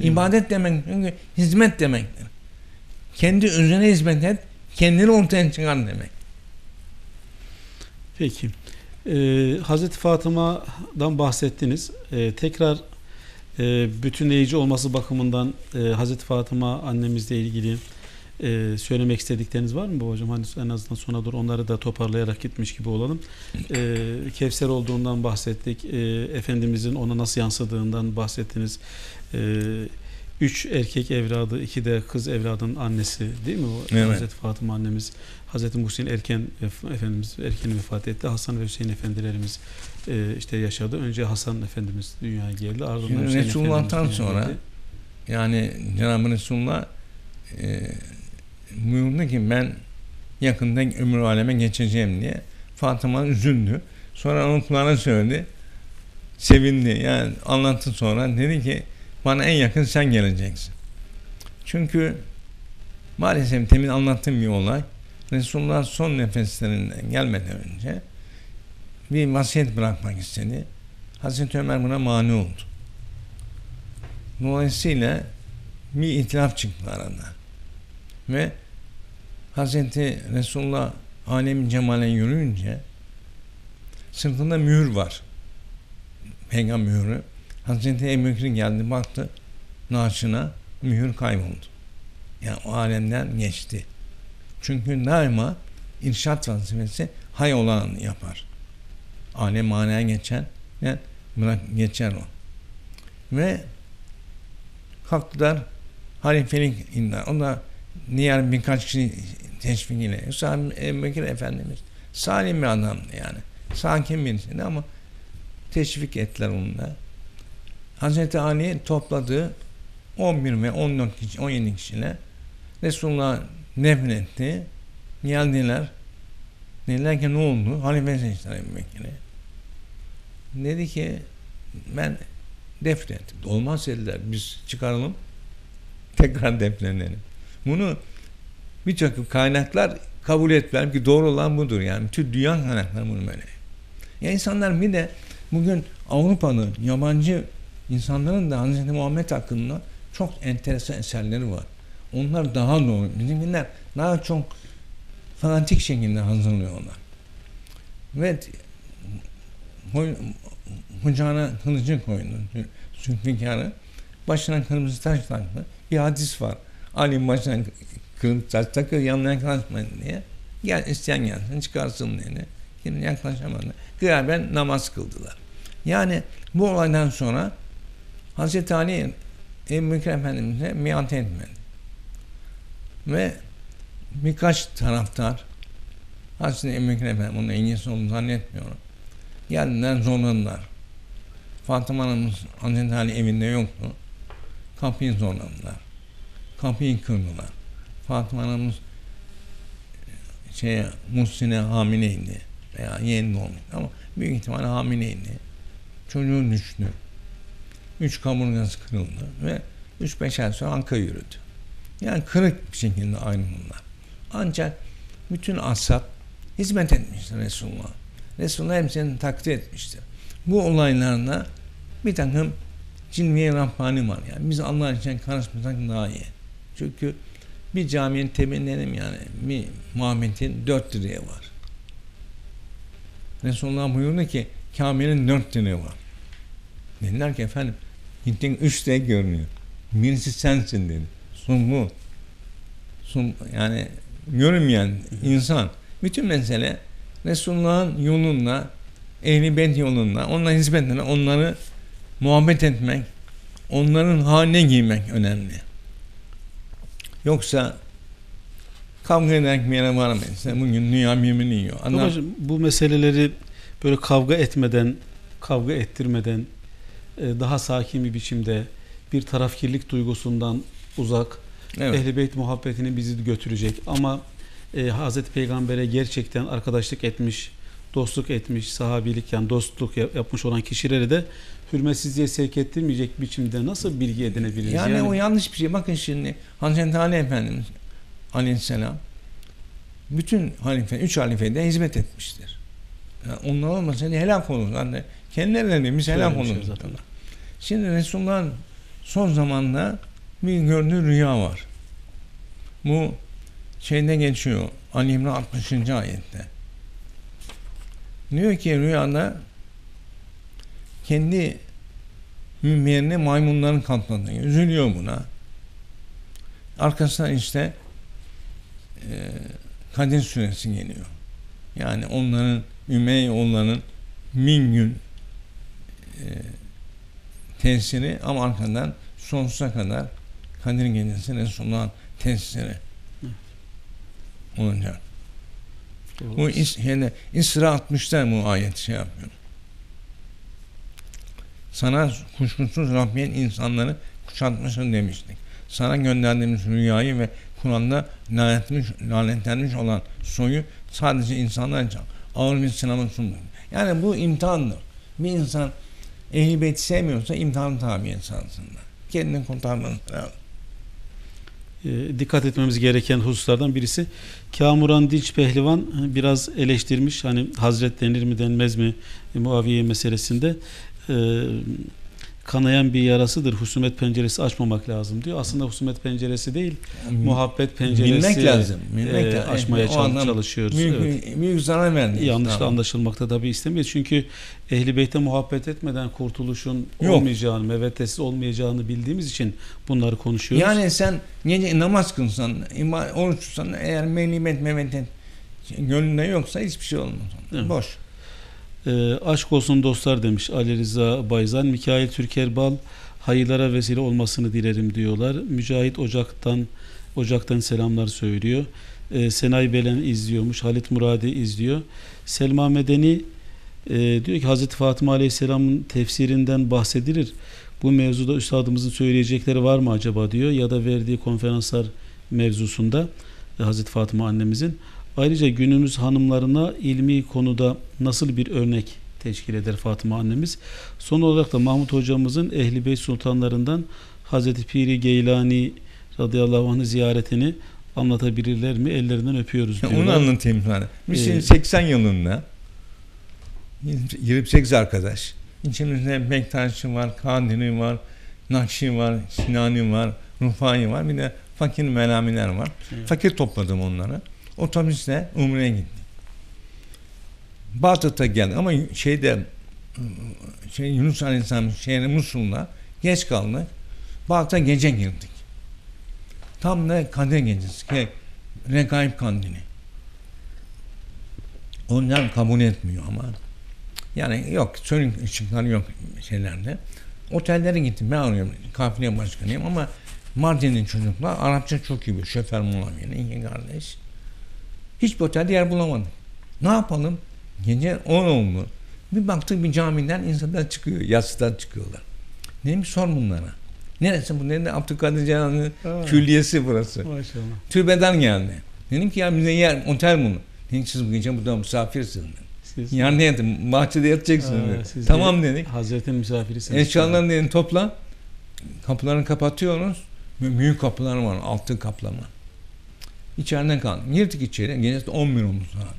İbadet demek çünkü hizmet demektir. Kendi özüne hizmet et. Kendini ortaya çıkar demek. Peki. Hazreti Fatıma'dan bahsettiniz. Tekrar bütünleyici olması bakımından Hazreti Fatıma annemizle ilgili söylemek istedikleriniz var mı babacığım? Hani en azından sona doğru onları da toparlayarak gitmiş gibi olalım. Kevser olduğundan bahsettik. Efendimizin ona nasıl yansıdığından bahsettiniz. 3 erkek evladı, 2 de kız evladının annesi değil mi? Evet. Hazreti Fatıma annemiz, Hazreti Muhsin Efendimiz erken vefat etti. Hasan ve Hüseyin Efendilerimiz işte yaşadı. Önce Hasan Efendimiz dünyaya geldi. Ardından Resulullah'tan sonra geldi. Yani Cenab-ı Resulullah buyurdu ki ben yakında ömür aleme geçeceğim diye. Fatıma üzüldü. Sonra onun kulağına söyledi. Sevindi. Yani anlattı sonra. Dedi ki bana en yakın sen geleceksin. Çünkü maalesef temin anlattığım bir olay. Resulullah son nefeslerinden gelmeden önce bir vasiyet bırakmak istedi. Hazreti Ömer buna mani oldu. Dolayısıyla bir itilaf çıktı arada. Ve Hazreti Resulullah âlem-i cemale yürüyünce sırtında mühür var. Peygamber mühürü. Hazreti Ebubekir geldi, baktı naaşına, mühür kayboldu. Yani o alemden geçti. Çünkü daima irşat vazifesi hay olan yapar. âne manaya geçen, yani buna geçer o. Ve kalktılar halifelik inna. Onlar diğer birkaç kişi teşvik ile. Hüsam Ebu Bekir Efendimiz salim bir adam yani. Sakin birisiydi ama teşvik ettiler onunla. Hazreti Ali topladığı 11 ve 14 kişi, 17 kişiyle Resulullah nefretti. Geldiler. Dediler ki ne oldu? Halife seçtiler Ebu Bekir'e. Dedi ki ben defnettim. Olmaz dediler. Biz çıkaralım. Tekrar defnedelim. Bunu birçok kaynaklar kabul ettiler ki doğru olan budur. Yani tüm dünya kaynakları bunu böyle. Ya insanlar bir de bugün Avrupalı yabancı insanların da Hz. Muhammed hakkında çok enteresan eserleri var. Onlar daha doğru. Bizimkiler daha çok fanatik şekilde hazırlıyorlar. Ve kucağına kılıcı koydu. Zülfikar'ı. Başına kırmızı taş taktı. Bir hadis var. Ali başına kırmızı taş takıyor. Yanına yaklaşmayın diye. Gel isteyen gelsin çıkarsın diye. Kimse yaklaşamadı. Gıyaben namaz kıldılar. Yani bu olaydan sonra Hz. Ali Ebu Bekir Efendimiz'e miat etmedi. Ve birkaç taraftar Hz. Ebu Bekir Efendimiz onun ilgisi olduğunu zannetmiyorum. Geldiler zorladılar. Fatıma Hanım'ın Hz. Ali evinde yoktu. Kapıyı zorladılar. Kapıyı kırdılar. Fatıma Hanım'ın Muhsin'e hamileydi veya yeni doğmuş ama büyük ihtimalle hamileydi. Çocuğu düştü. 3 kaburgası kırıldı ve 3-5 ay sonra Anka yürüdü. Yani kırık bir şekilde ayrıldılar. Ancak bütün ashab hizmet etmişti Resulullah. Resulullah hepsini takdir etmişti. Bu olaylarla bir takım cilve-i Rabbani var. Yani biz Allah için karışmasak daha iyi. Çünkü bir caminin temellerim yani bir Muhammed'in 4 liraya var. Resulullah buyurdu ki Kabe'nin 4 liraya var. Dediler ki efendim gittin 3 liraya görünüyor. Birisi sensin dedi. Sungu. Yani görünmeyen insan. Bütün mesele Resulullah'ın yolunla, Ehl-i Beyt yolunla, onların hizmetine, onları muhabbet etmek, onların haline giymek önemli. Yoksa kavga ederek bir yere varamayız. Bugün dünya birbirini yiyor. Babacığım bu meseleleri böyle kavga etmeden, kavga ettirmeden, daha sakin bir biçimde bir tarafkirlik duygusundan uzak, evet. Ehl-i Beyt muhabbetini bizi götürecek ama Hazreti Peygamber'e gerçekten arkadaşlık etmiş, dostluk etmiş, sahabilik yani dostluk yapmış olan kişileri de hürmetsizliğe sevk ettirmeyecek biçimde nasıl bilgi edinebiliriz? Yani o yanlış bir şey. Bakın şimdi Hazreti Ali Efendimiz aleyhisselam bütün halife, 3 halifede hizmet etmiştir. Yani onlar olmasaydı helak olurdu. Yani kendilerine biz helak olurdu. Şimdi Resulullah'ın son zamanda bir gördüğü rüya var. Bu şeyde geçiyor. Ali İmran 60. ayette. Diyor ki rüyada kendi minberini maymunların katladığını üzülüyor buna. Arkasından işte Kadir suresi geliyor. Yani onların onların 1000 gün tesiri ama arkadan sonsuza kadar Kadir gecesine sunan tesiri olacak. Bu yani İsra 60'ta bu ayet şey yapıyor. Sana kuşkusuz Rabbin insanları kuşatmışsın demiştik. Sana gönderdiğimiz rüyayı ve Kur'an'da lanetlenmiş olan soyu sadece insanlar için ağır bir sınava sunduk. Yani bu imtihandır. Bir insan Ehl-i Beyt'i sevmiyorsa imtihan tabi insansında. Kendini kurtarmanız lazım. Dikkat etmemiz gereken hususlardan birisi Kamuran Dinç Pehlivan biraz eleştirmiş. Hani Hazret denir mi denmez mi Muaviye meselesinde kanayan bir yarasıdır. Husumet penceresi açmamak lazım diyor. Aslında husumet penceresi değil, muhabbet penceresi bilmek lazım. Bilmek açmaya çalışıyoruz. Büyük zarar verdi. Yanlış da anlaşılmakta tabii istemeyiz. Çünkü Ehl-i Beyt'e muhabbet etmeden kurtuluşun olmayacağını, mevettesiz olmayacağını bildiğimiz için bunları konuşuyoruz. Yani sen gece namaz kılsan, oruç tutsan, eğer mevlimet, mevetten gönlünde yoksa hiçbir şey olmaz. Boş. Aşk olsun dostlar demiş Ali Rıza Bayzan. Mikail Türkerbal, hayırlara vesile olmasını dilerim diyorlar. Mücahit Ocak'tan selamlar söylüyor. Senay Belen izliyormuş. Halit Muradi izliyor. Selma Medeni diyor ki Hazreti Fatıma Aleyhisselam'ın tefsirinden bahsedilir. Bu mevzuda üstadımızın söyleyecekleri var mı acaba diyor. Ya da verdiği konferanslar mevzusunda Hazreti Fatıma annemizin. Ayrıca günümüz hanımlarına ilmi konuda nasıl bir örnek teşkil eder Fatıma annemiz. Son olarak da Mahmut hocamızın Ehl-i Beyt sultanlarından Hazreti Piri Geylani radıyallahu anh'ı ziyaretini anlatabilirler mi? Ellerinden öpüyoruz diyorlar. Onu anlatayım sana. 1980 yılında 28 arkadaş. İçimizde Bektaşi var, Kadiri var, Nakşi var, Sinani var, Rufai var. Bir de fakir melamiler var. Evet. Fakir topladım onları. Otobüsle Umre'ye gittik. Bağdat'a geldi ama Yunus Aleyhisselam şehri Musul'da geç kaldık. Bağdat'a gece girdik. Tam da Kadir gecesi. Regaib Kandili. Onlar kabul etmiyor ama. Yani yok, sönük ışıkları yok şeylerde. Otellere gittim. Ben arıyorum. Kafile başkanıyım ama Mardin'in çocuklar Arapça çok iyi bir şoför mulamiri. İyi kardeş. Hiçbir otelde yer bulamadık. Ne yapalım? Gece 10 oldu. Bir baktık bir camiden insanlar çıkıyor. Yatsıdan çıkıyorlar. Dedim sor bunlara. Neresi bu? Dedim Abdülkadir Ceylan'ın külliyesi burası. Maşallah. Türbeden geldi. Dedim ki ya bize yer, otel bunu. Dedim siz bu gece burada misafirsiniz. Yani ne dedim? Bahçede yatacaksınız. Dedi. Tamam dedik. Hazretin misafirisiniz. Eşyalarını dedim topla. Kapılarını kapatıyoruz. Büyük kapılar var. Altın kaplama. İçeriden kaldık. Girdik içeri. Gece 11 olmuş saat.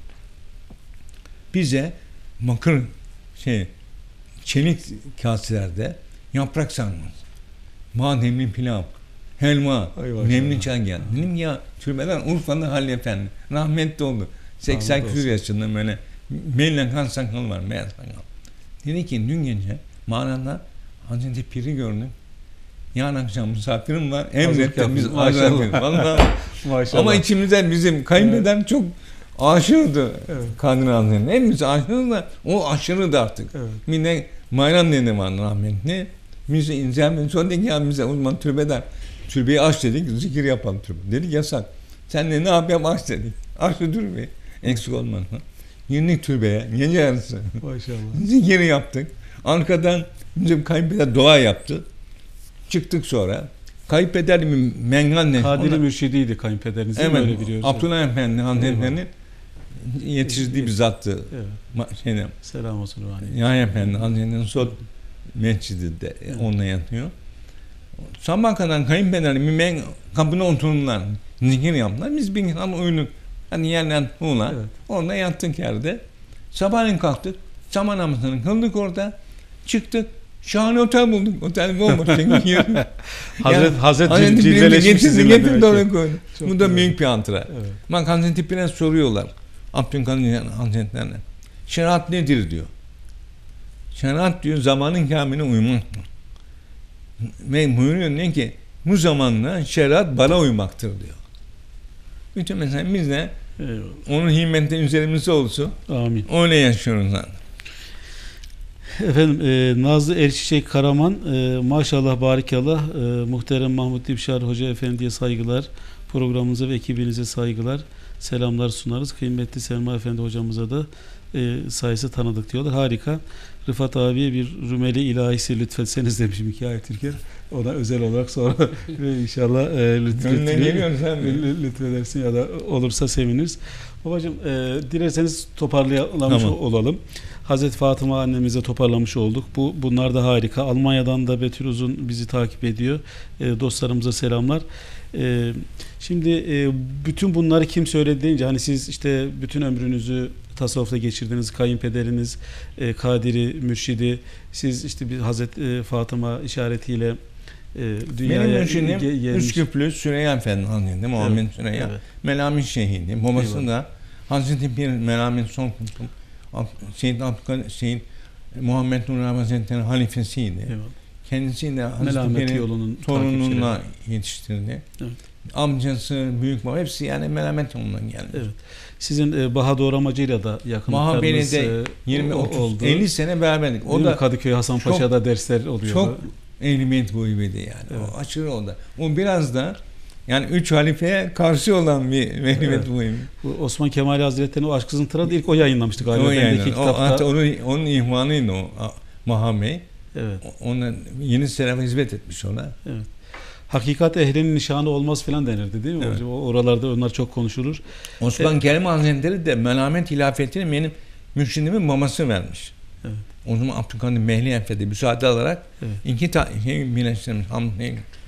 Bize makır çelik kaselerde yaprak sarması, bademli pilav, helva, nemli çay geldi. Dedim ya türbeden Urfa'da Halil Efendi rahmetli oldu. 80 yaşında böyle meylen kan sakalı var, beyaz sakal. Dedi ki dün gece manada Hazreti Pir'i gördüm. Yarın akşam misafirim var. Emretle biz aşırdık. Maşallah. Ama içimizden bizim kaybeden evet. Çok aşırdı evet. Kadir Hazretleri'nin. Hepimiz aşırdı da o aşırıdı artık. Evet. Mine Mayran dedi var rahmetli. Biz inzamın sonundaki abimize uzman türbeden türbeyi aç dedik, zikir yapalım türbe. Dedi yasak. Sen de ne yapayım aç dedik. Aç şu türbeyi. Eksik olmadı. Girdik türbeye. Gece yarısı. Maşallah. Zikiri yaptık. Arkadan bizim kaybeden dua yaptı. Çıktık sonra. Kayınpeder mi? Menganne. Kadiri mürşidiydi kayınpederiniz. Evet. Öyle biliyoruz. Abdullah Efendi, Hanımefendi'nin yetiştirdiği bir zattı. Evet. Selam olsun. Yani Efendi, Hanımefendi'nin son mescidinde evet. Onunla yatıyor. Sabah kadar kayınpeder mi? Kapına otururlar. Zikir yaptılar. Biz bir insan uyuduk. Hani yerden uğurlar. Evet. Onunla yattık yerde. Sabahleyin kalktık. Sabah namazını kıldık orada. Çıktık. Şahane otel bulduk. Otel bomboş. Hazreti cilveleşmişsiniz. Getirdi de oraya koydu. Bu da büyük bir antara. Evet. Bak Hazreti Pir'e soruyorlar. Abdülkadir Hazretleri'ne. Şeriat nedir diyor. Şeriat diyor zamanın kâmine uymak. Ve buyuruyor ne ki bu zamanla şeriat bana uymaktır diyor. Bütün mesela biz de onun himmetinin üzerimizde olsun. Amin. Öyle yaşıyoruz zaten. Efendim Nazlı Erçiçek Karaman maşallah barikallah muhterem Mahmut Dibşar Hoca Efendi'ye saygılar, programınıza ve ekibinize saygılar, selamlar sunarız. Kıymetli Selma Efendi hocamıza da sayısı tanıdık diyorlar. Harika. Rıfat abiye bir Rumeli ilahisi lütfetseniz demiş Mikail Türker. Ona özel olarak sonra inşallah lütfedersin ya da olursa seviniriz. Babacığım dilerseniz toparlamış tamam. Olalım. Hazreti Fatıma annemize toparlamış olduk. Bunlar da harika. Almanya'dan da Betül Uzun bizi takip ediyor. Dostlarımıza selamlar. Şimdi bütün bunları kim söyledi deyince hani siz işte bütün ömrünüzü tasavvufta geçirdiniz, kayınpederiniz, Kadiri, mürşidi, siz işte bir Hazreti Fatıma işaretiyle dünyaya gelmiş. Benim mürşidim Üsküplü Süreyya Efendi Hanım'dı, Muhammed evet, Süreyya. Evet. Melamin şehidi. Babası eyvallah. Da Hazreti Pir Melamin son kutum. Seyyid Muhammed Nur Hazretleri halifesiydi. Eyvallah. kendisini de Hazreti torununa yetiştirdi. Evet. Amcası, büyük baba, hepsi yani Melamet yolundan geldi. Evet. Sizin Baha Doğramacı'yla da yakınlıklarınız 20-50 sene beraberdik. O da Kadıköy Hasan Paşa'da dersler oluyordu. Çok ehliyet boyuydu yani. Evet. O aşırı oldu. O biraz da yani 3 halifeye karşı olan bir mehlimet muhim. Evet. Osman Kemal Hazretleri'nin o Aşk Kızıntıra'da ilk o yayınlamıştı galiba. O yayınlamıştı. Hatta onun ihvanıydı o Maha Bey. Evet. Ona yeni serafa hizmet etmiş ona. Evet. Hakikat ehlinin nişanı olmaz filan denirdi değil mi? Evet. Oralarda onlar çok konuşulur. Osman Kerim Hazretleri de Melamet hilafetini benim mürşidimin maması vermiş. Evet. O zaman Abdülkadir Mehli Efendi müsaade alarak iki tane birleştirmiş.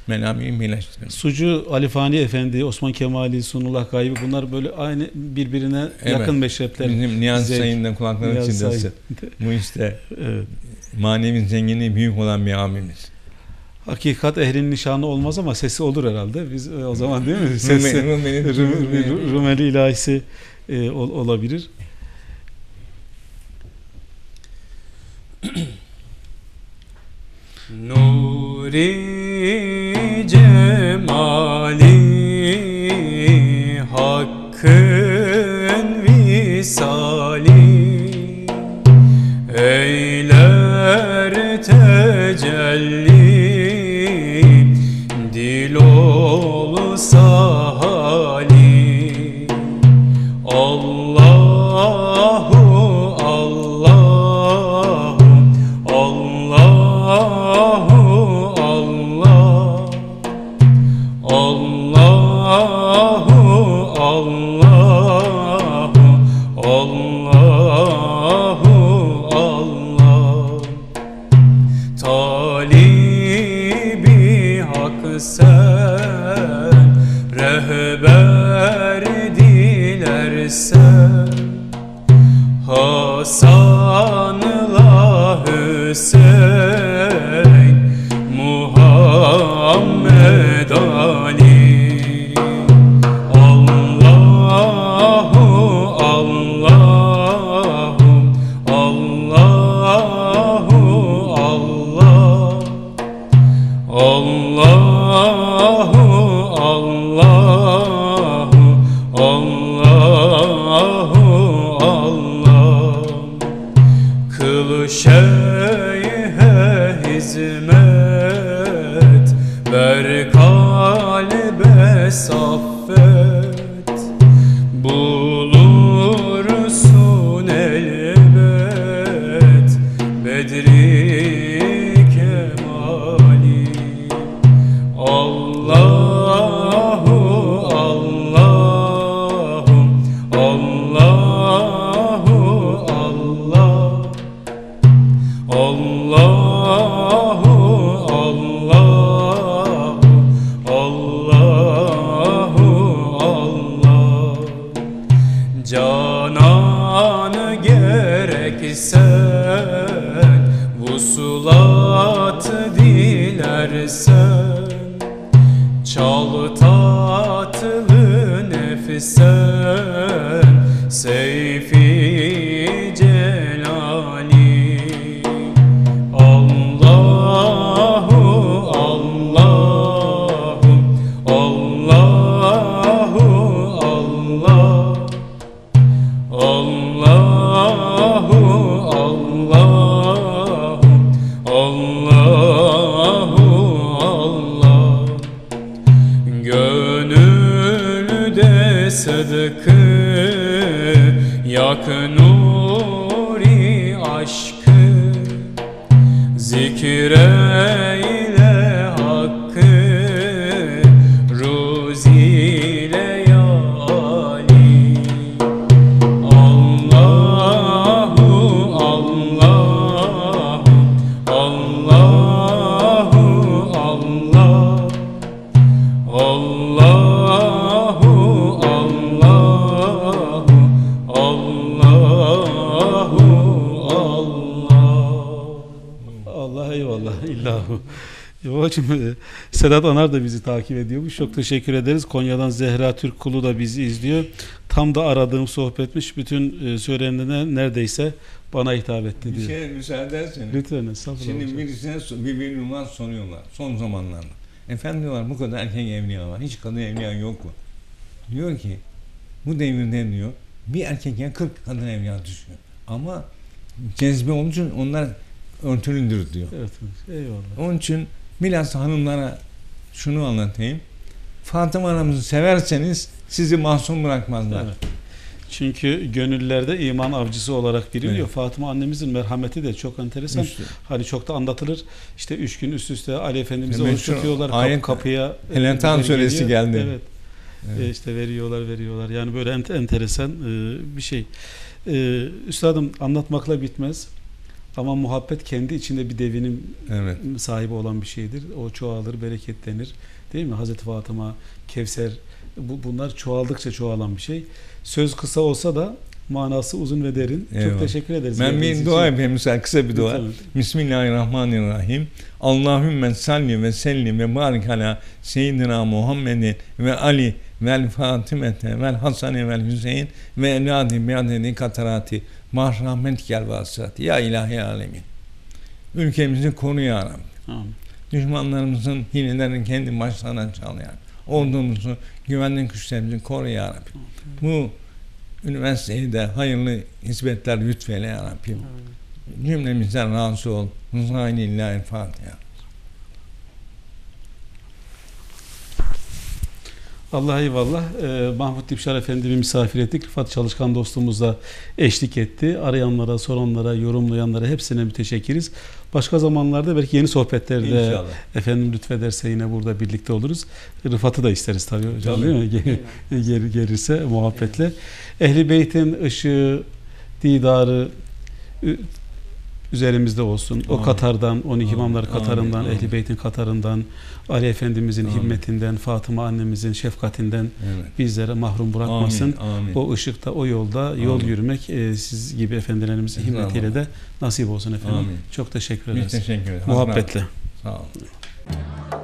Melami'yi birleştirmiş. Sucu, Ali Fani Efendi, Osman Kemali, Sunullah Gaybi, bunlar böyle aynı birbirine yakın meşrepler. Bizim Niyazi Sayın'dan kulakları çınlasın. Bu işte manevi zenginliği büyük olan bir amimiz. Hakikat ehlinin nişanı olmaz ama sesi olur herhalde. Biz o zaman değil mi? Sesi, Rumeli ilahisi olabilir. Nuri cemali hakkın visali eyler tecelli dil olsa hali Allahu Allah Allah sen rehber dilersen Hasan'la Hüseyin Muhammed Ali Allahu Allahu Allahu Allah Allah şeyhe hizmet ver kalbe saffet bulursun elbet Bedri kemali Allahu Allahu Allah Allahu Allah Allahu Allah cananı gereksen vusulat dilersen çal tatlı nefsen seyfi celali Sıdkı yak nuri aşkı zikreyle hakkı ruziyle ya Ali Allahu Allah Allahu Allah Allah Babacığım, Sedat Anar da bizi takip ediyormuş. Çok teşekkür ederiz. Konya'dan Zehra Türk Kulu da bizi izliyor. Tam da aradığım sohbetmiş. Bütün söylenenler neredeyse bana hitap etti diyor. Bir şey müsaade ederseniz. Lütfen. Şimdi birisine birbirini numan soruyorlar. Son zamanlarda. Efendim diyorlar, bu kadar erkek evliya var. Hiç kadın evliya yok mu? Diyor ki bu devirde diyor bir erkekken 40 kadın evliya düşüyor. Ama cezbe olduğu için onlar örtülüdür diyor. Evet, eyvallah. Onun için bilhassa hanımlara şunu anlatayım. Fatıma Hanım'ı severseniz sizi mahzun bırakmazlar. Evet. Çünkü gönüllerde iman avcısı olarak diriliyor. Evet. Fatıma annemizin merhameti de çok enteresan. Üstü. Hani çok da anlatılır. İşte 3 gün üst üste Ali Efendimiz'i oruç tutuyorlar. Kapıya Helentan suresi geldi. Evet. Evet. İşte veriyorlar. Yani böyle enteresan bir şey. Üstadım, anlatmakla bitmez. Ama muhabbet kendi içinde bir devinim evet. sahibi olan bir şeydir. O çoğalır, bereketlenir. Değil mi? Hazreti Fatıma, Kevser, bunlar çoğaldıkça çoğalan bir şey. Söz kısa olsa da manası uzun ve derin. Eyvallah. Çok teşekkür ederiz. Ben bir dua yapayım. Mesela kısa bir dua. Evet, evet. Bismillahirrahmanirrahim. Allahümme salli ve sellim ve barik ala seyyidina Muhammedin ve Ali vel Fatimete vel Hasan vel Hüseyin ve elâdi bi'adedi katarati mahrahmet gel vasıratı ya ilahi alemin. Ülkemizi koru ya Rabbi. Amin. Düşmanlarımızın hilelerini kendi başlarına çal ya. Ordumuzu, güvenlik güçlerimizi koru ya Rabbi. Bu üniversiteye de hayırlı hizmetler lütfeyle ya Rabbi. Cümlemizden razı ol. Huzâin illâhi Fatiha. Allah'a eyvallah. Mahmut Dipşar Efendi'yi misafir ettik. Rıfat Çalışkan dostumuz da eşlik etti. Arayanlara, soranlara, yorumlayanlara hepsine müteşekkiriz. Başka zamanlarda belki yeni sohbetlerde İnşallah. Efendim lütfederse yine burada birlikte oluruz. Rıfat'ı da isteriz tabii hocam, değil mi? Gelirse muhabbetle. Evet. Ehli Beyt'in ışığı, didarı üzerimizde olsun. O Katar'dan, 12 imamlar Katar'ından, Ehl-i Beyt'in Katar'ından, Ali Efendimizin himmetinden, Fatıma annemizin şefkatinden evet. bizlere mahrum bırakmasın. Amin. O ışıkta, o yolda yol yürümek siz gibi efendilerimizin himmetiyle de nasip olsun efendim. Amin. Çok teşekkür ederiz. Biz teşekkür ederiz. Muhabbetle. Sağ olun.